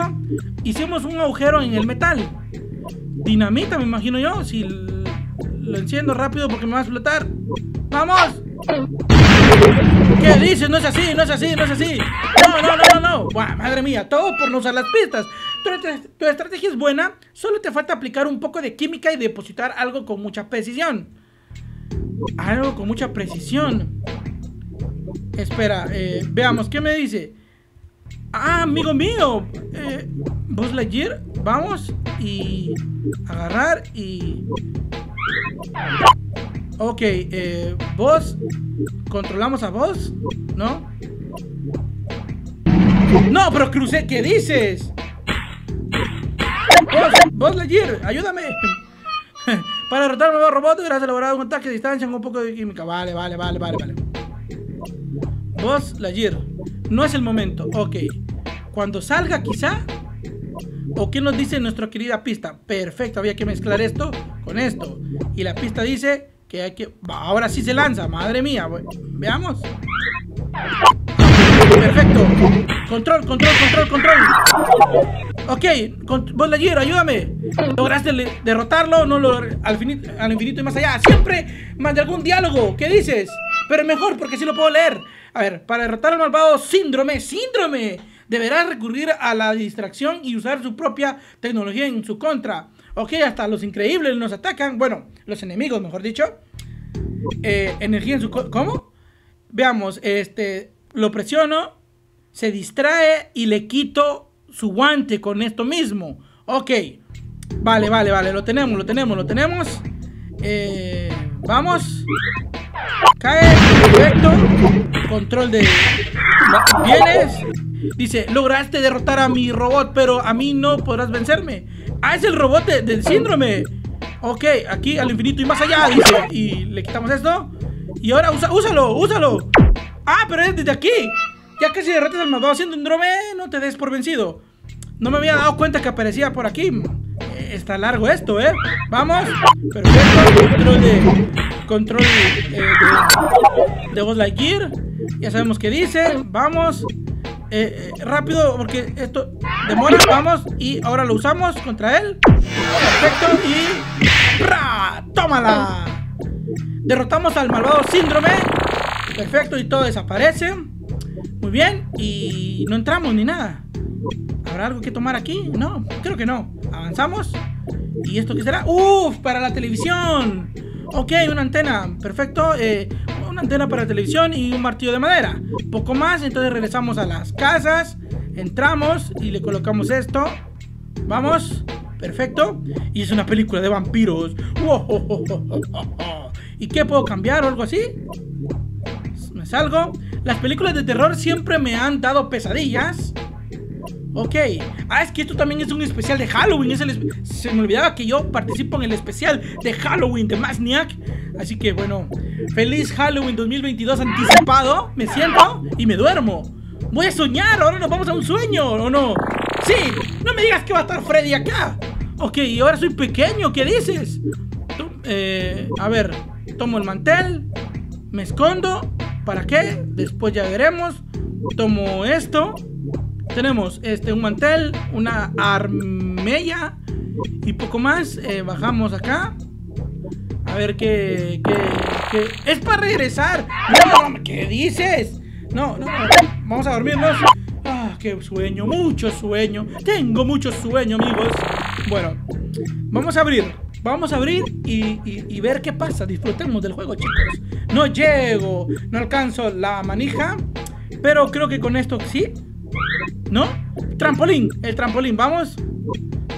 hicimos un agujero en el metal. Dinamita, me imagino yo. Si lo enciendo rápido porque me va a explotar. ¡Vamos! ¿Qué dices? No es así, no es así, no es así. No, no, no, no, no. Buah, madre mía, todo por no usar las pistas. Tu, tu estrategia es buena, solo te falta aplicar un poco de química y depositar algo con mucha precisión. Algo con mucha precisión. Espera, eh, veamos, ¿qué me dice? Ah, amigo mío. Eh, Buzz Lightyear, vamos y agarrar y... Ok, eh, vos, controlamos a vos, ¿no? No, pero crucé, ¿qué dices? Vos, Buzz Lightyear, ayúdame. Para derrotar un nuevo robot deberás elaborar un ataque de distancia con un poco de química. Vale, vale, vale, vale, vale. Buzz Lightyear, no es el momento, ok. Cuando salga quizá. ¿O qué nos dice nuestra querida pista? Perfecto, había que mezclar esto con esto. Y la pista dice... Que hay que... Ahora sí se lanza, madre mía. Veamos. Perfecto. Control, control, control, control. Ok, Buzz Lightyear, ayúdame. ¿Lograste derrotarlo? No lo, al, finito, al infinito y más allá. Siempre mande algún diálogo. ¿Qué dices? Pero mejor, porque sí lo puedo leer. A ver, para derrotar al malvado Síndrome, Síndrome deberá recurrir a la distracción y usar su propia tecnología en su contra. Ok, hasta los increíbles nos atacan. Bueno, los enemigos, mejor dicho. eh, Energía en su... ¿Cómo? Veamos, este... Lo presiono, se distrae y le quito su guante con esto mismo. Ok. Vale, vale, vale, lo tenemos, lo tenemos, lo tenemos. eh, Vamos. Cae, perfecto. Control de... Vienes. Dice, lograste derrotar a mi robot, pero a mí no podrás vencerme. Ah, es el robot de, del síndrome. Ok, aquí al infinito y más allá, dice. Y le quitamos esto. Y ahora usa, úsalo, úsalo. Ah, pero es desde aquí. Ya que si derrotas al malvado síndrome, no te des por vencido. No me había dado cuenta que aparecía por aquí. eh, Está largo esto, eh. Vamos. Perfecto. Control de... Control eh, de... De Buzz Lightyear. Ya sabemos qué dice. Vamos. Eh, eh, rápido, porque esto demora, vamos, y ahora lo usamos contra él. Perfecto, y... ¡Ra! ¡Tómala! Derrotamos al malvado síndrome. Perfecto, y todo desaparece. Muy bien, y no entramos ni nada. ¿Habrá algo que tomar aquí? No, creo que no. Avanzamos. ¿Y esto qué será? ¡Uf! Para la televisión. Ok, una antena, perfecto. eh... Una antena para televisión y un martillo de madera. Poco más, entonces regresamos a las casas. Entramos y le colocamos esto. Vamos, perfecto. Y es una película de vampiros. ¡Oh, oh, oh, oh, oh, oh! ¿Y qué puedo cambiar o algo así? Me salgo. Las películas de terror siempre me han dado pesadillas. Ok. Ah, es que esto también es un especial de Halloween. Es el... Se me olvidaba que yo participo en el especial de Halloween de Masniac. Así que bueno, feliz Halloween dos mil veintidós anticipado. Me siento y me duermo. Voy a soñar, ahora nos vamos a un sueño, ¿o no? Sí, no me digas que va a estar Freddy acá. Ok, y ahora soy pequeño, ¿qué dices? Eh, a ver, tomo el mantel. Me escondo, ¿para qué? Después ya veremos. Tomo esto. Tenemos este, un mantel, una armella y poco más. eh, Bajamos acá. A ver qué, qué, qué... Es para regresar. No, no, ¿qué dices? No, no, no. Vamos a dormirnos. Ah, qué sueño, mucho sueño. Tengo mucho sueño, amigos. Bueno, vamos a abrir. Vamos a abrir y, y, y ver qué pasa. Disfrutemos del juego, chicos. No llego, no alcanzo la manija, pero creo que con esto sí. ¿No? Trampolín, el trampolín, vamos.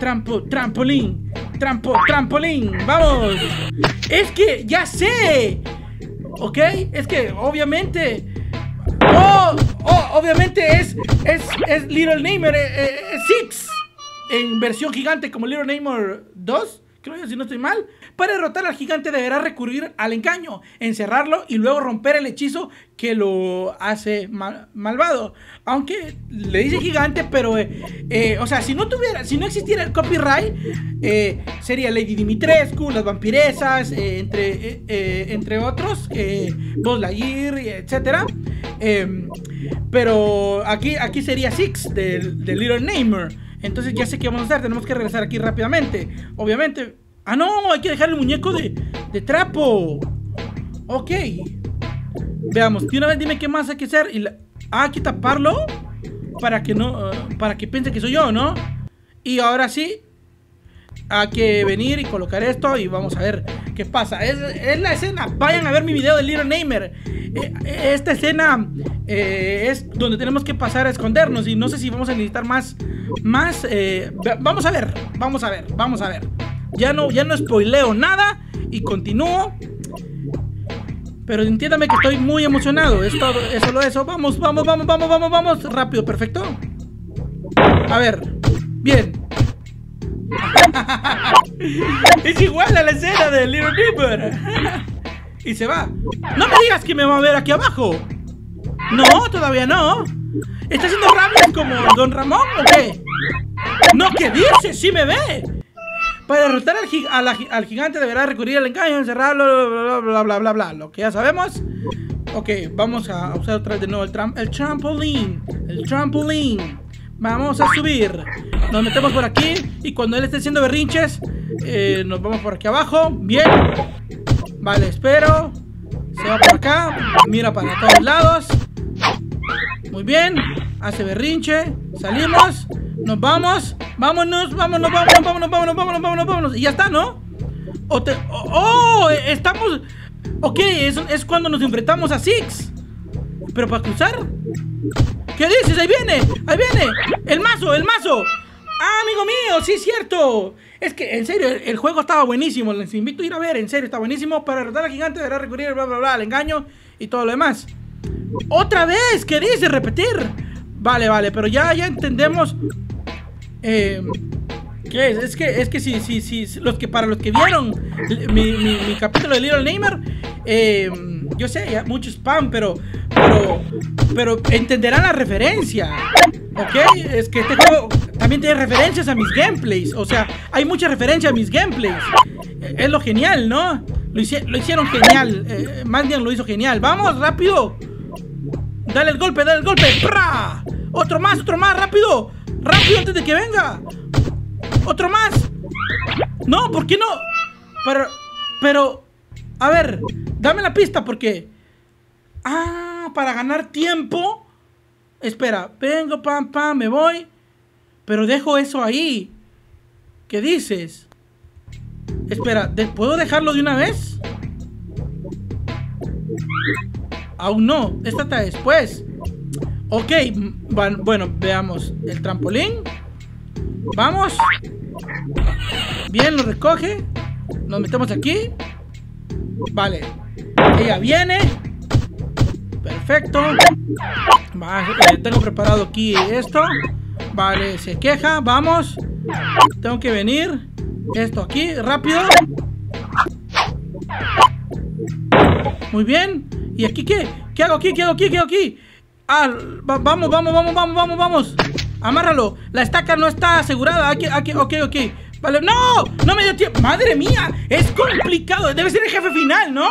Trampo, trampolín. Trampo, trampolín, vamos. Es que ya sé. Ok, es que obviamente... Oh, oh, obviamente es, es, es Little Nightmares, eh, eh, Six. En versión gigante como Little Nightmares dos, creo yo, si no estoy mal. Para derrotar al gigante deberá recurrir al engaño, encerrarlo y luego romper el hechizo que lo hace mal, malvado. Aunque le dice gigante, pero eh, eh, o sea, si no tuviera, si no existiera el copyright, eh, sería Lady Dimitrescu, las vampiresas, eh, entre, eh, eh, entre otros, eh, Buzz Lightyear, etcétera. Eh, pero aquí, aquí sería Six de, de Little Nightmares. Entonces ya sé qué vamos a hacer, tenemos que regresar aquí rápidamente. Obviamente. Ah, no, hay que dejar el muñeco de, de trapo. Ok. Veamos, de una vez dime qué más hay que hacer y la... Ah, hay que taparlo para que no, uh, para que piense que soy yo, ¿no? Y ahora sí, hay que venir y colocar esto y vamos a ver qué pasa. Es, es la escena, vayan a ver mi video de Little Nightmares. eh, Esta escena eh, es donde tenemos que pasar a escondernos. Y no sé si vamos a necesitar más, más eh, vamos a ver, vamos a ver, vamos a ver. Ya no, ya no spoileo nada y continúo. Pero entiéndame que estoy muy emocionado. Es todo, es solo eso. Vamos, vamos, vamos, vamos, vamos, vamos. Rápido, perfecto. A ver, bien. Es igual a la escena de Little Nightmares. Y se va. No me digas que me va a ver aquí abajo. No, todavía no. ¿Está haciendo rabias como Don Ramón o qué? No, ¿qué dices? Sí me ve. Para derrotar al, gig al, al gigante deberá recurrir al engaño, encerrarlo, bla, bla, bla, bla, bla, lo que ya sabemos. Ok, vamos a usar otra vez de nuevo el, tram el trampolín. El trampolín. Vamos a subir. Nos metemos por aquí. Y cuando él esté haciendo berrinches, eh, nos vamos por aquí abajo. Bien. Vale, espero. Se va por acá. Mira para todos lados. Muy bien. Hace berrinche. Salimos. Nos vamos. Vámonos, vámonos, vámonos, vámonos, vámonos, vámonos, vámonos, vámonos. Y ya está, ¿no? O te... ¡Oh! Estamos... Ok, es, es cuando nos enfrentamos a Six. Pero para cruzar... ¿Qué dices? ¡Ahí viene! ¡Ahí viene! ¡El mazo! ¡El mazo! ¡Ah, amigo mío! ¡Sí, es cierto! Es que, en serio, el, el juego estaba buenísimo. Les invito a ir a ver, en serio, está buenísimo. Para derrotar al gigante deberá recurrir, bla, bla, bla, al engaño y todo lo demás. ¡Otra vez! ¿Qué dices? ¡Repetir! Vale, vale, pero ya, ya entendemos... Eh... ¿Qué es? Es que, es que sí, sí, sí, los que, para los que vieron mi, mi, mi capítulo de Little Nightmares, eh, yo sé, ya, mucho spam, pero, pero, pero entenderán la referencia, ¿ok? Es que este juego también tiene referencias a mis gameplays, o sea, hay muchas referencias a mis gameplays, es lo genial, ¿no? Lo, hice, lo hicieron genial, eh, Masniac lo hizo genial, ¡vamos, rápido! ¡Dale el golpe, dale el golpe! ¡Pra! ¡Otro más, otro más, rápido! ¡Rápido antes de que venga! ¡Otro más! ¡No! ¿Por qué no? Pero... Pero... A ver... Dame la pista porque... Ah... Para ganar tiempo... Espera... Vengo, pam, pam... Me voy... Pero dejo eso ahí... ¿Qué dices? Espera... ¿Puedo dejarlo de una vez? Aún no... Esta está después... Ok... Bueno... Veamos... El trampolín... Vamos. Bien, lo recoge. Nos metemos aquí. Vale. Ella viene. Perfecto. Va, eh, tengo preparado aquí esto. Vale, se queja. Vamos. Tengo que venir. Esto aquí, rápido. Muy bien. ¿Y aquí qué? ¿Qué hago aquí? ¿Qué hago aquí? ¿Qué hago aquí? Ah, va, vamos, vamos, vamos, vamos, vamos, vamos. Amárralo, la estaca no está asegurada. Aquí, aquí, ok, ok. Vale, no, no me dio tiempo. Madre mía, es complicado. Debe ser el jefe final, ¿no?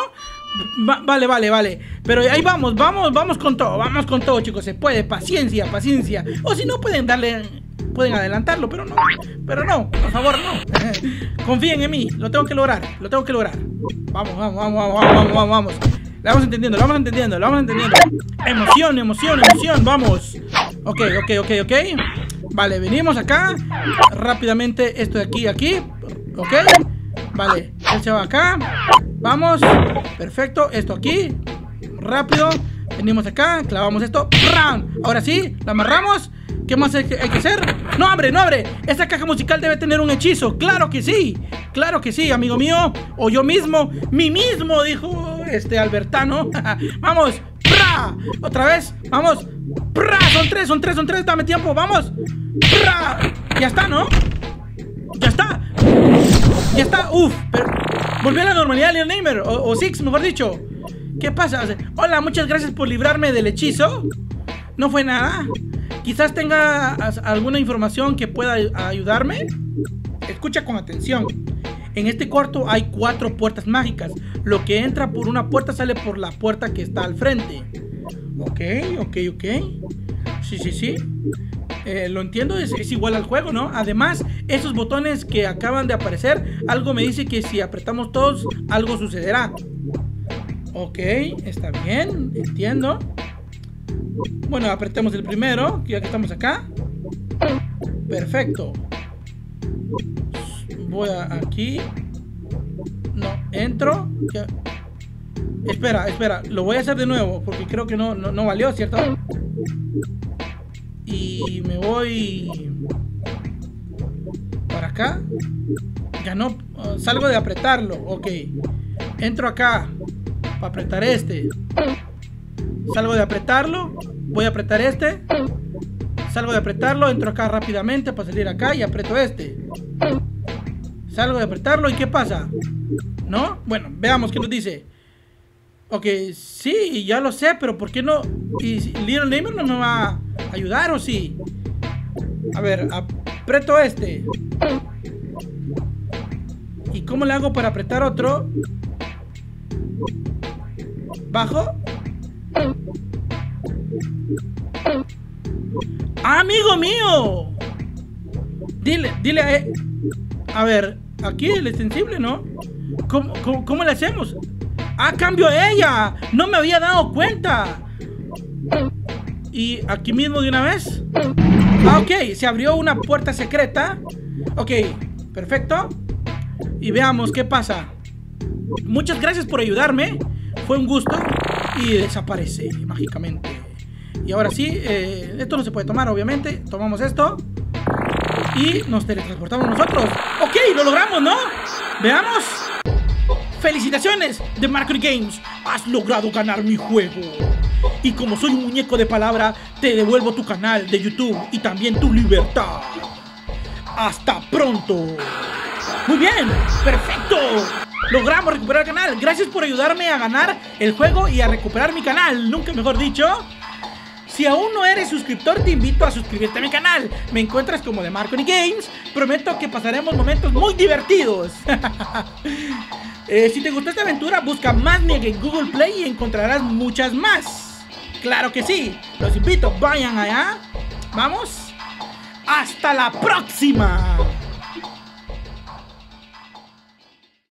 Va, vale, vale, vale. Pero ahí vamos, vamos, vamos con todo. Vamos con todo, chicos. Se puede, paciencia, paciencia. O si no, pueden darle. Pueden adelantarlo, pero no. Pero no, por favor, no. Confíen en mí, lo tengo que lograr. Lo tengo que lograr. Vamos, vamos, vamos, vamos, vamos, vamos, vamos. La vamos entendiendo, la vamos entendiendo, la vamos entendiendo. Emoción, emoción, emoción, vamos. Ok, ok, ok, ok. Vale, venimos acá. Rápidamente esto de aquí, aquí. Ok, vale. Él se va acá, vamos. Perfecto, esto aquí. Rápido, venimos acá. Clavamos esto, ¡ram! Ahora sí, la amarramos, ¿qué más hay que hacer? ¡No abre, no abre! Esta caja musical debe tener un hechizo, ¡claro que sí! ¡Claro que sí, amigo mío! O yo mismo, ¡mi mismo! Dijo... Este Albertano. Vamos. ¡Pra! Otra vez. Vamos. ¡Pra! Son tres, son tres, son tres. Dame tiempo. Vamos. ¡Pra! Ya está, ¿no? Ya está. Ya está. Uf. Pero... Volvió a la normalidad Little Nightmares. O, o Six, mejor dicho. ¿Qué pasa? Hola, muchas gracias por librarme del hechizo. No fue nada. Quizás tenga alguna información que pueda ayudarme. Escucha con atención. En este cuarto hay cuatro puertas mágicas. Lo que entra por una puerta sale por la puerta que está al frente. Ok, ok, ok. Sí, sí, sí. Eh, lo entiendo, es, es igual al juego, ¿no? Además, esos botones que acaban de aparecer, algo me dice que si apretamos todos, algo sucederá. Ok, está bien, entiendo. Bueno, apretemos el primero, ya que estamos acá. Perfecto. Voy a aquí. No, entro ya. Espera, espera. Lo voy a hacer de nuevo porque creo que no, no, no valió, ¿cierto? Y me voy para acá. Ya no, uh, salgo de apretarlo. Ok. Entro acá para apretar este. Salgo de apretarlo. Voy a apretar este. Salgo de apretarlo. Entro acá rápidamente para salir acá y aprieto este. Salgo de apretarlo y ¿qué pasa? ¿No? Bueno, veamos qué nos dice. Ok, sí, ya lo sé, pero ¿por qué no? ¿Y Little Nightmares no me va a ayudar o sí? A ver, aprieto este. ¿Y cómo le hago para apretar otro? ¿Bajo? ¡Amigo mío! Dile, dile a él. A ver, aquí él es sensible, ¿no? ¿Cómo, cómo, cómo le hacemos? ¡Ah, cambio a ella! ¡No me había dado cuenta! Y aquí mismo de una vez. Ah, ok, se abrió una puerta secreta. Ok, perfecto. Y veamos qué pasa. Muchas gracias por ayudarme. Fue un gusto. Y desaparece mágicamente. Y ahora sí, eh, esto no se puede tomar, obviamente. Tomamos esto y nos teletransportamos nosotros. Ok, lo logramos, ¿no? Veamos. Felicitaciones, The Marcony Games. Has logrado ganar mi juego. Y como soy un muñeco de palabra, te devuelvo tu canal de YouTube y también tu libertad. Hasta pronto. Muy bien, perfecto. Logramos recuperar el canal. Gracias por ayudarme a ganar el juego y a recuperar mi canal. Nunca mejor dicho. Si aún no eres suscriptor, te invito a suscribirte a mi canal. Me encuentras como The Marcony Games. Prometo que pasaremos momentos muy divertidos. eh, Si te gustó esta aventura, busca Masniac en Google Play y encontrarás muchas más. Claro que sí. Los invito, vayan allá. Vamos. Hasta la próxima.